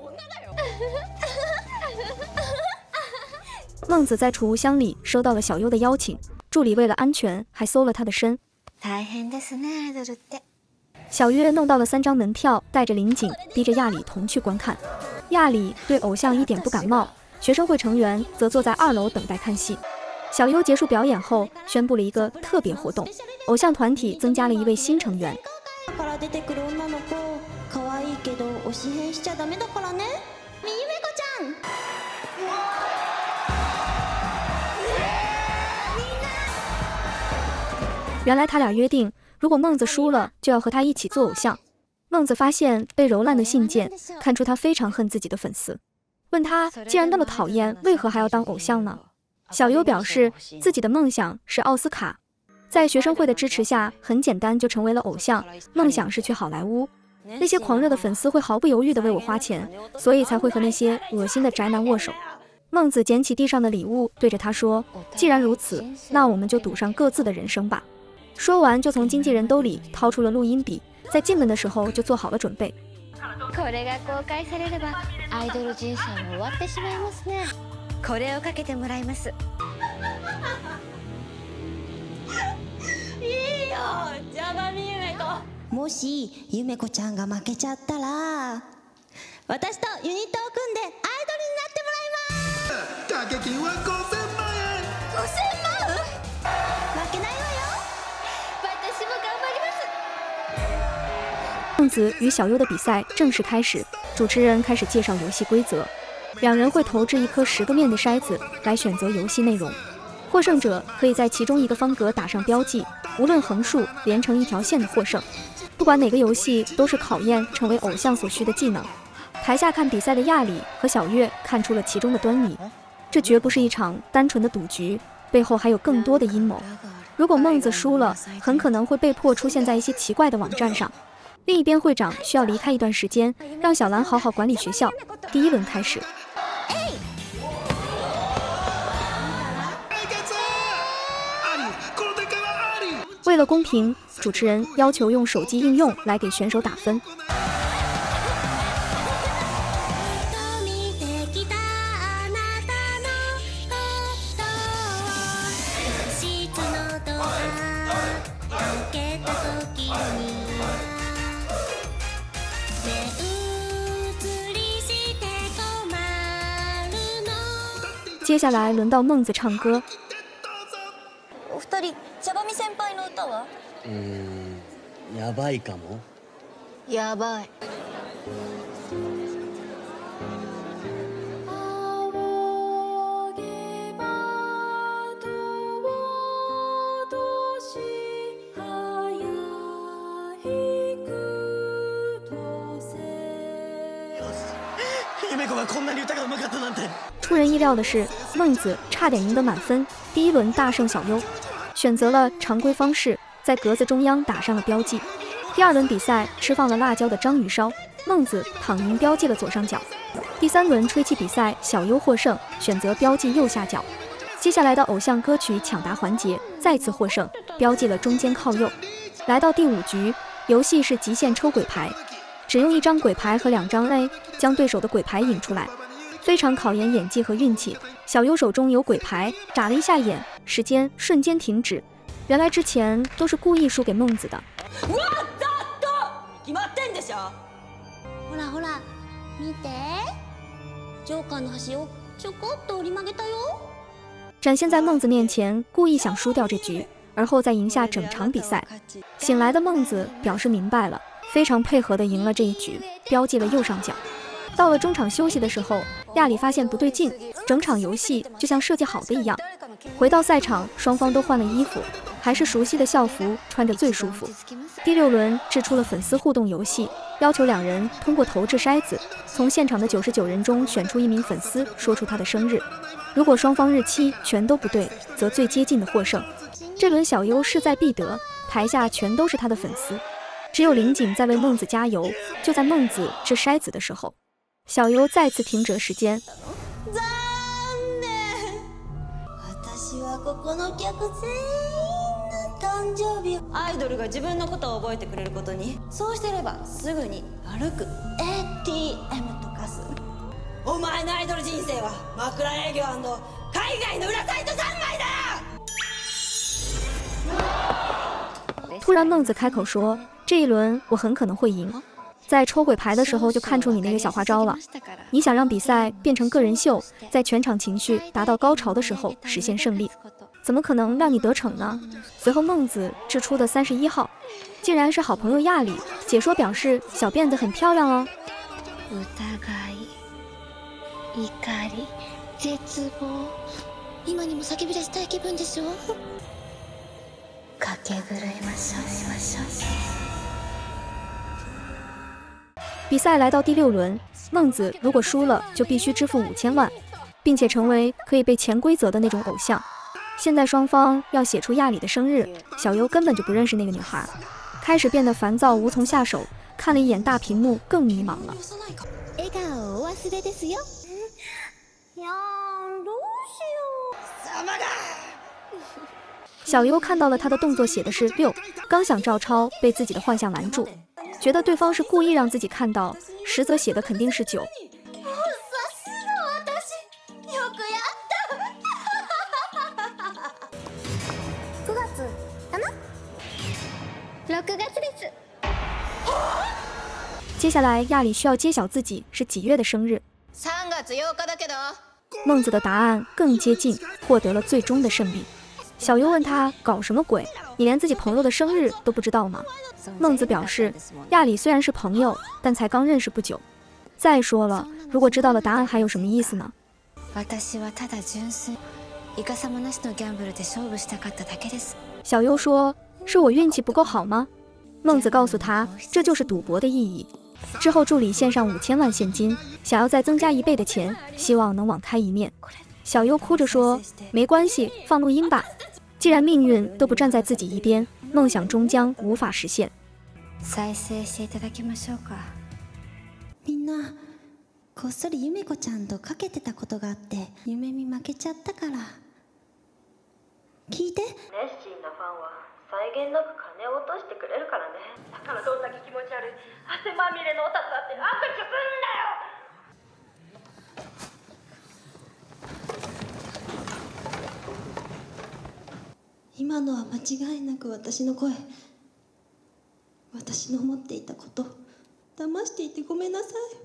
孟子在储物箱里收到了小优的邀请，助理为了安全还搜了他的身。小月弄到了3张门票，带着林景逼着亚里同去观看。亚里对偶像一点不感冒，学生会成员则坐在2楼等待看戏。小优结束表演后，宣布了一个特别活动，偶像团体增加了一位新成员。原来他俩约定，如果孟子输了，就要和他一起做偶像。孟子发现被揉烂的信件，看出他非常恨自己的粉丝。问他既然那么讨厌，为何还要当偶像呢？小优表示自己的梦想是奥斯卡，在学生会的支持下，很简单就成为了偶像。梦想是去好莱坞，那些狂热的粉丝会毫不犹豫地为我花钱，所以才会和那些恶心的宅男握手。孟子捡起地上的礼物，对着他说：“既然如此，那我们就赌上各自的人生吧。”说完就从经纪人兜里掏出了录音笔，在进门的时候就做好了准备。これが公開されればアイドル人生も終わってしまいますね。これをかけてもらいます。いいよ、邪魔みゆめ子。もしゆめ子ちゃんが負けちゃったら、私とユニットを組んでアイドルになってもらいます。掛け金は5000万円。5000万？負けないわよ。私も頑張ります。胖子与小优的比赛正式开始，主持人开始介绍游戏规则。两人会投掷一颗10个面的筛子来选择游戏内容，获胜者可以在其中一个方格打上标记，无论横竖连成一条线的获胜。不管哪个游戏都是考验成为偶像所需的技能。台下看比赛的亚里和小月看出了其中的端倪，这绝不是一场单纯的赌局，背后还有更多的阴谋。如果孟子输了，很可能会被迫出现在一些奇怪的网站上。另一边，会长需要离开一段时间，让小兰好好管理学校。第一轮开始。 为了公平，主持人要求用手机应用来给选手打分。接下来轮到孟子唱歌。 やばいかも。やばい。夢子がこんなに歌がうまかったなんて。出人意料的是，孟子差点赢得满分，第一轮大胜小优，选择了常规方式。 在格子中央打上了标记。第二轮比赛，吃放了辣椒的章鱼烧，孟子躺赢标记了左上角。第三轮吹气比赛，小优获胜，选择标记右下角。接下来的偶像歌曲抢答环节，再次获胜，标记了中间靠右。来到第5局，游戏是极限抽鬼牌，只用1张鬼牌和2张 A 将对手的鬼牌引出来，非常考验演技和运气。小优手中有鬼牌，眨了一下眼，时间瞬间停止。 原来之前都是故意输给孟子的。展现在孟子面前，故意想输掉这局，而后再赢下整场比赛。醒来的孟子表示明白了，非常配合的赢了这一局，标记了右上角。到了中场休息的时候，亚里发现不对劲，整场游戏就像设计好的一样。回到赛场，双方都换了衣服。 还是熟悉的校服穿着最舒服。第6轮掷出了粉丝互动游戏，要求2人通过投掷筛子，从现场的99人中选出1名粉丝，说出他的生日。如果双方日期全都不对，则最接近的获胜。这轮小优势在必得，台下全都是他的粉丝。只有林锦在为孟子加油。就在孟子掷筛子的时候，小优再次停止时间。 誕生日アイドルが自分のことを覚えてくれることにそうしてればすぐに歩く ATM と化すお前のアイドル人生は枕営業&海外の裏サイト3枚だ！突然，孟子开口说：“这一轮我很可能会赢，在抽鬼牌的时候就看出你那个小花招了。你想让比赛变成个人秀，在全场情绪达到高潮的时候实现胜利。” 怎么可能让你得逞呢？随后，孟子掷出的31号，竟然是好朋友亚里。解说表示，小辫子很漂亮哦。比赛来到第6轮，孟子如果输了，就必须支付5000万，并且成为可以被潜规则的那种偶像。 现在双方要写出亚里的生日，小优根本就不认识那个女孩，开始变得烦躁，无从下手。看了一眼大屏幕，更迷茫了。小优看到了他的动作写的是6，刚想照抄，被自己的幻象拦住，觉得对方是故意让自己看到，实则写的肯定是9。 接下来，亚里需要揭晓自己是几月的生日。孟子的答案更接近，获得了最终的胜利。小优问他搞什么鬼？你连自己朋友的生日都不知道吗？孟子表示，亚里虽然是朋友，但才刚认识不久。再说了，如果知道了答案，还有什么意思呢？小优说：“是我运气不够好吗？”孟子告诉他，这就是赌博的意义。之后，助理献上5000万现金，想要再增加1倍的钱，希望能网开一面。小优哭着说：“没关系，放录音吧。”既然命运都不站在自己一边，梦想终将无法实现。みんなこっそりゆめこちゃんとかけてたことがあって、夢見負けちゃったから聞いて。熱心なファンは際限なく金を落としてくれるからね。だからどんだけ気持ち悪い汗まみれのお札だって悪くすんだよ。今のは間違いなく私の声、私の思っていたこと、騙していてごめんなさい。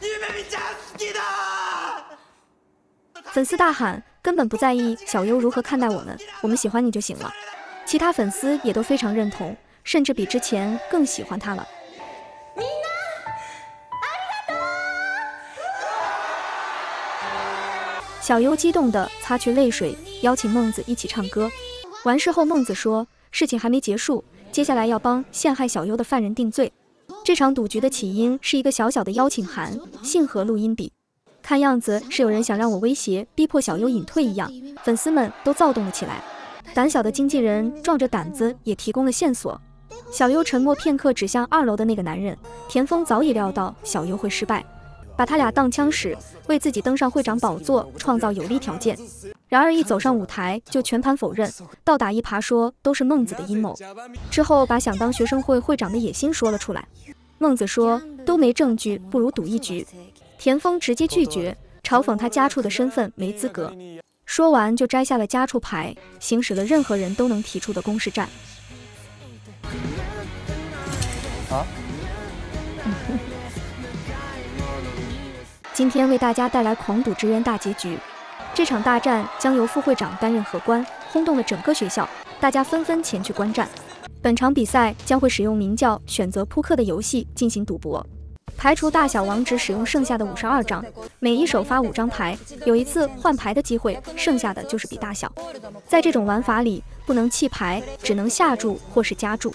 ゆめみちゃん好きだ！粉丝大喊，根本不在意小优如何看待我们，我们喜欢你就行了。其他粉丝也都非常认同，甚至比之前更喜欢他了。みんなありがとう！小优激动地擦去泪水，邀请孟子一起唱歌。完事后，孟子说事情还没结束。接下来要帮陷害小优的犯人定罪。这场赌局的起因是一个小小的邀请函、信和录音笔，看样子是有人想让我威胁逼迫小优隐退一样，粉丝们都躁动了起来。胆小的经纪人壮着胆子也提供了线索。小优沉默片刻，指向2楼的那个男人。田丰早已料到小优会失败，把他俩当枪使，为自己登上会长宝座创造有利条件。然而一走上舞台就全盘否认，倒打一耙说都是孟子的阴谋。之后把想当学生会会长的野心说了出来。孟子说都没证据，不如赌一局。田丰直接拒绝，嘲讽他家畜的身份没资格。说完就摘下了家畜牌，行使了任何人都能提出的攻势战。今天为大家带来狂赌之渊大结局。这场大战将由副会长担任荷官，轰动了整个学校，大家纷纷前去观战。本场比赛将会使用名叫“选择扑克”的游戏进行赌博，排除大小王只使用剩下的52张，每一手发5张牌，有一次换牌的机会，剩下的就是比大小。在这种玩法里，不能弃牌，只能下注或是加注，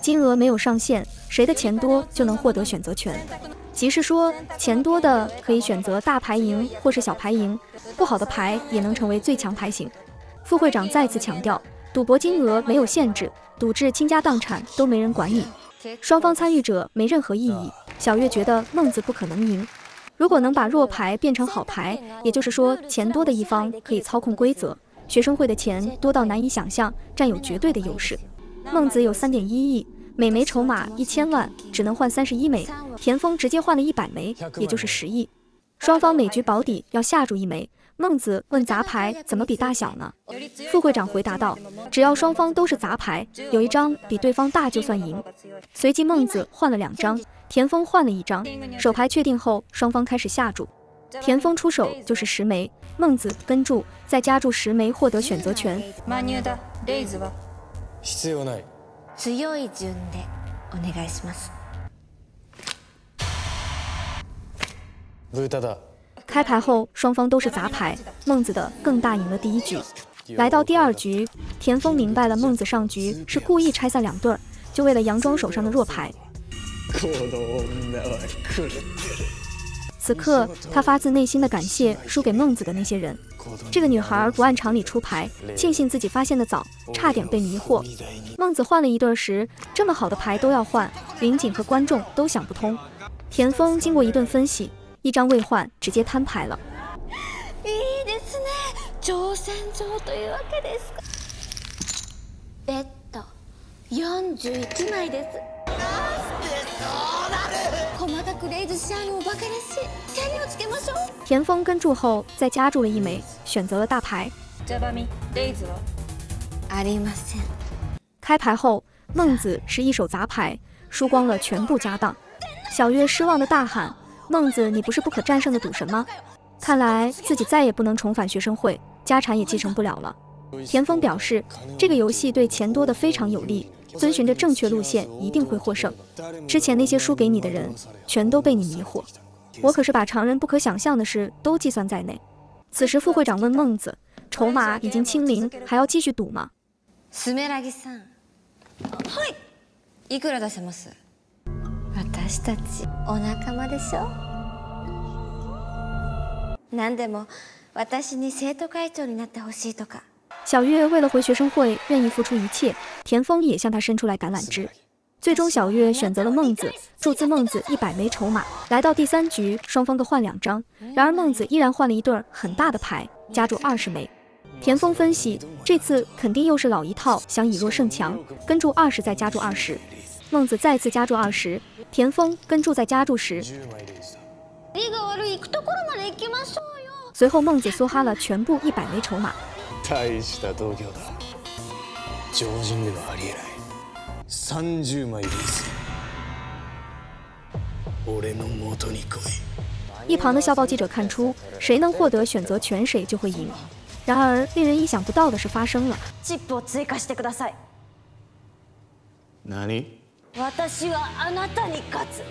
金额没有上限，谁的钱多就能获得选择权。即是说，钱多的可以选择大牌赢或是小牌赢，不好的牌也能成为最强牌型。副会长再次强调，赌博金额没有限制，赌至倾家荡产都没人管你。双方参与者没任何异议。小月觉得孟子不可能赢，如果能把弱牌变成好牌，也就是说钱多的一方可以操控规则，学生会的钱多到难以想象，占有绝对的优势。孟子有3.1亿。每枚筹码1000万，只能换31枚，田丰直接换了100枚，也就是10亿。双方每局保底要下注1枚。孟子问杂牌怎么比大小呢？副会长回答道：只要双方都是杂牌，有一张比对方大就算赢。随即孟子换了2张，田丰换了1张。手牌确定后，双方开始下注。田丰出手就是10枚，孟子跟注再加注10枚获得选择权。強い順でお願いします。开牌后，双方都是杂牌，孟子的更大赢了第1局。来到第2局，田丰明白了孟子上局是故意拆散两对儿，就为了佯装手上的弱牌。此刻，他发自内心的感谢输给孟子的那些人。这个女孩不按常理出牌，庆幸自己发现的早，差点被迷惑。孟子换了一对时，这么好的牌都要换，云锦和观众都想不通。田丰经过一顿分析，1张未换，直接摊牌了。田丰跟注后再加注了1枚，选择了大牌。开牌后，孟子是一手杂牌，输光了全部家当。小月失望的大喊：“孟子，你不是不可战胜的赌神吗？”看来自己再也不能重返学生会，家产也继承不了了。田丰表示，这个游戏对钱多的非常有利，遵循着正确路线一定会获胜。之前那些输给你的人，全都被你迷惑。我可是把常人不可想象的事都计算在内。此时副会长问孟子，筹码已经清零，还要继续赌吗？ いくら出せます？私たちお仲間でしょ。何でも私に生徒会長になってほしいとか。小月为了回学生会，愿意付出一切。田丰也向她伸出来橄榄枝。最终，小月选择了孟子，注资孟子100枚筹码。来到第三局，双方各换2张，然而孟子依然换了一对很大的牌，加注20枚。 田丰分析，这次肯定又是老一套，想以弱胜强，跟注20再加注20。孟子再次加注20，田丰跟注再加注10。随后，孟子梭哈了全部100枚筹码。一旁的校报记者看出，谁能获得选择权，谁就会赢。 然而，令人意想不到的事发生了。チップを追加してください。何？私はあなたに勝つ。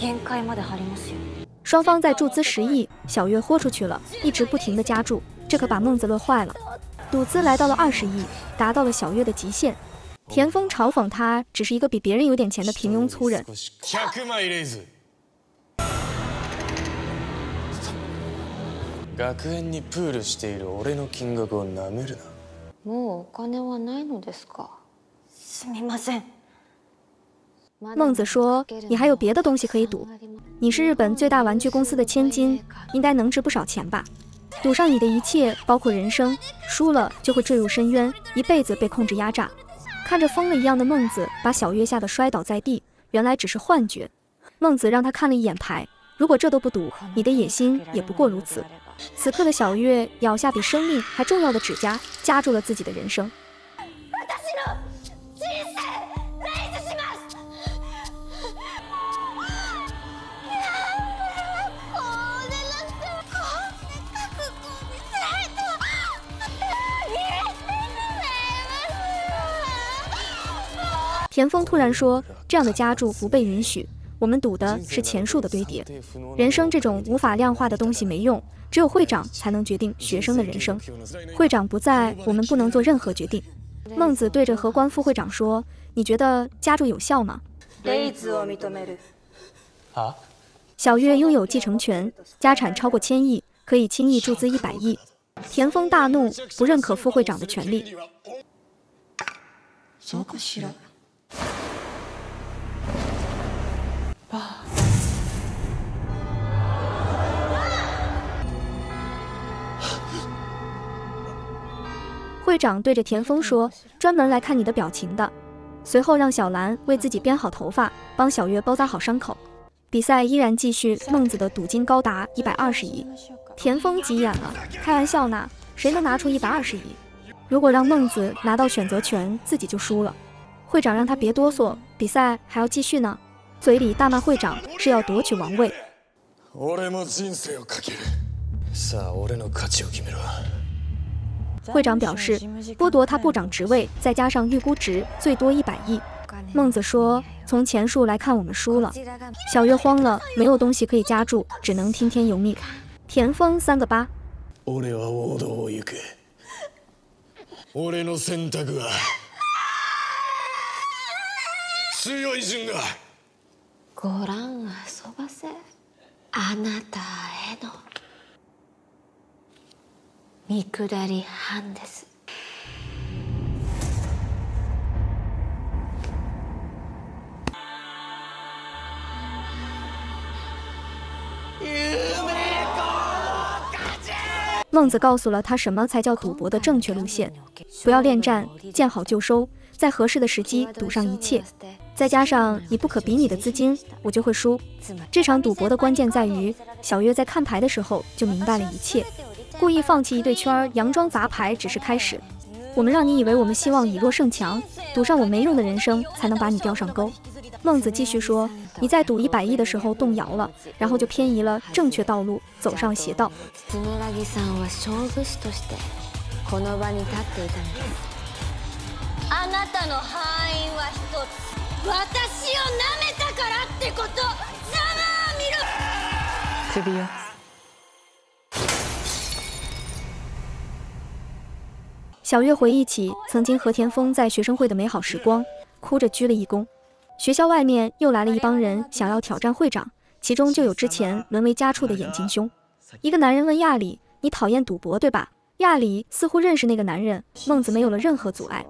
限界まで張りますよ。双方在注资10亿，小月豁出去了，一直不停的加注，这可把孟子乐坏了。赌资来到了20亿，达到了小月的极限。田丰嘲讽他只是一个比别人有点钱的平庸粗人。学園にプールしている俺の金額をなめるな。もうお金はないのですか。すみません。孟子说：“你还有别的东西可以赌。你是日本最大玩具公司的千金，应该能值不少钱吧？赌上你的一切，包括人生。输了就会坠入深渊，一辈子被控制压榨。”看着疯了一样的孟子，把小月吓得摔倒在地。原来只是幻觉。孟子让他看了一眼牌，如果这都不赌，你的野心也不过如此。 此刻的小月咬下比生命还重要的指甲，夹住了自己的人生。田丰突然说：“这样的夹注不被允许。” 我们赌的是钱数的堆叠，人生这种无法量化的东西没用，只有会长才能决定学生的人生。会长不在，我们不能做任何决定。孟子对着荷官副会长说：“你觉得加注有效吗？”啊？小月拥有继承权，家产超过1000亿，可以轻易注资100亿。田丰大怒，不认可副会长的权利。 会长对着田丰说：“专门来看你的表情的。”随后让小兰为自己编好头发，帮小月包扎好伤口。比赛依然继续，孟子的赌金高达120亿。田丰急眼了：“开玩笑呢，谁能拿出120亿？如果让孟子拿到选择权，自己就输了。”会长让他别哆嗦，比赛还要继续呢。嘴里大骂会长是要夺取王位。 会长表示，剥夺他部长职位，再加上预估值最多100亿。孟子说：“从钱数来看，我们输了。”小月慌了，没有东西可以加注，只能听天由命。田丰3个8。見下り半です。孟子告诉了他什么才叫赌博的正确路线：不要恋战，见好就收，在合适的时机赌上一切。再加上你不可比拟的资金，我就会输。这场赌博的关键在于，小月在看牌的时候就明白了一切。 故意放弃一对圈，佯装砸牌只是开始。我们让你以为我们希望以弱胜强，赌上我没用的人生，才能把你吊上钩。孟子继续说：“你在赌100亿的时候动摇了，然后就偏移了正确道路，走上邪道。”小月回忆起曾经和田丰在学生会的美好时光，哭着鞠了一躬。学校外面又来了一帮人，想要挑战会长，其中就有之前沦为家畜的眼镜兄。一个男人问亚里：“你讨厌赌博对吧？”亚里似乎认识那个男人，孟子没有了任何阻碍。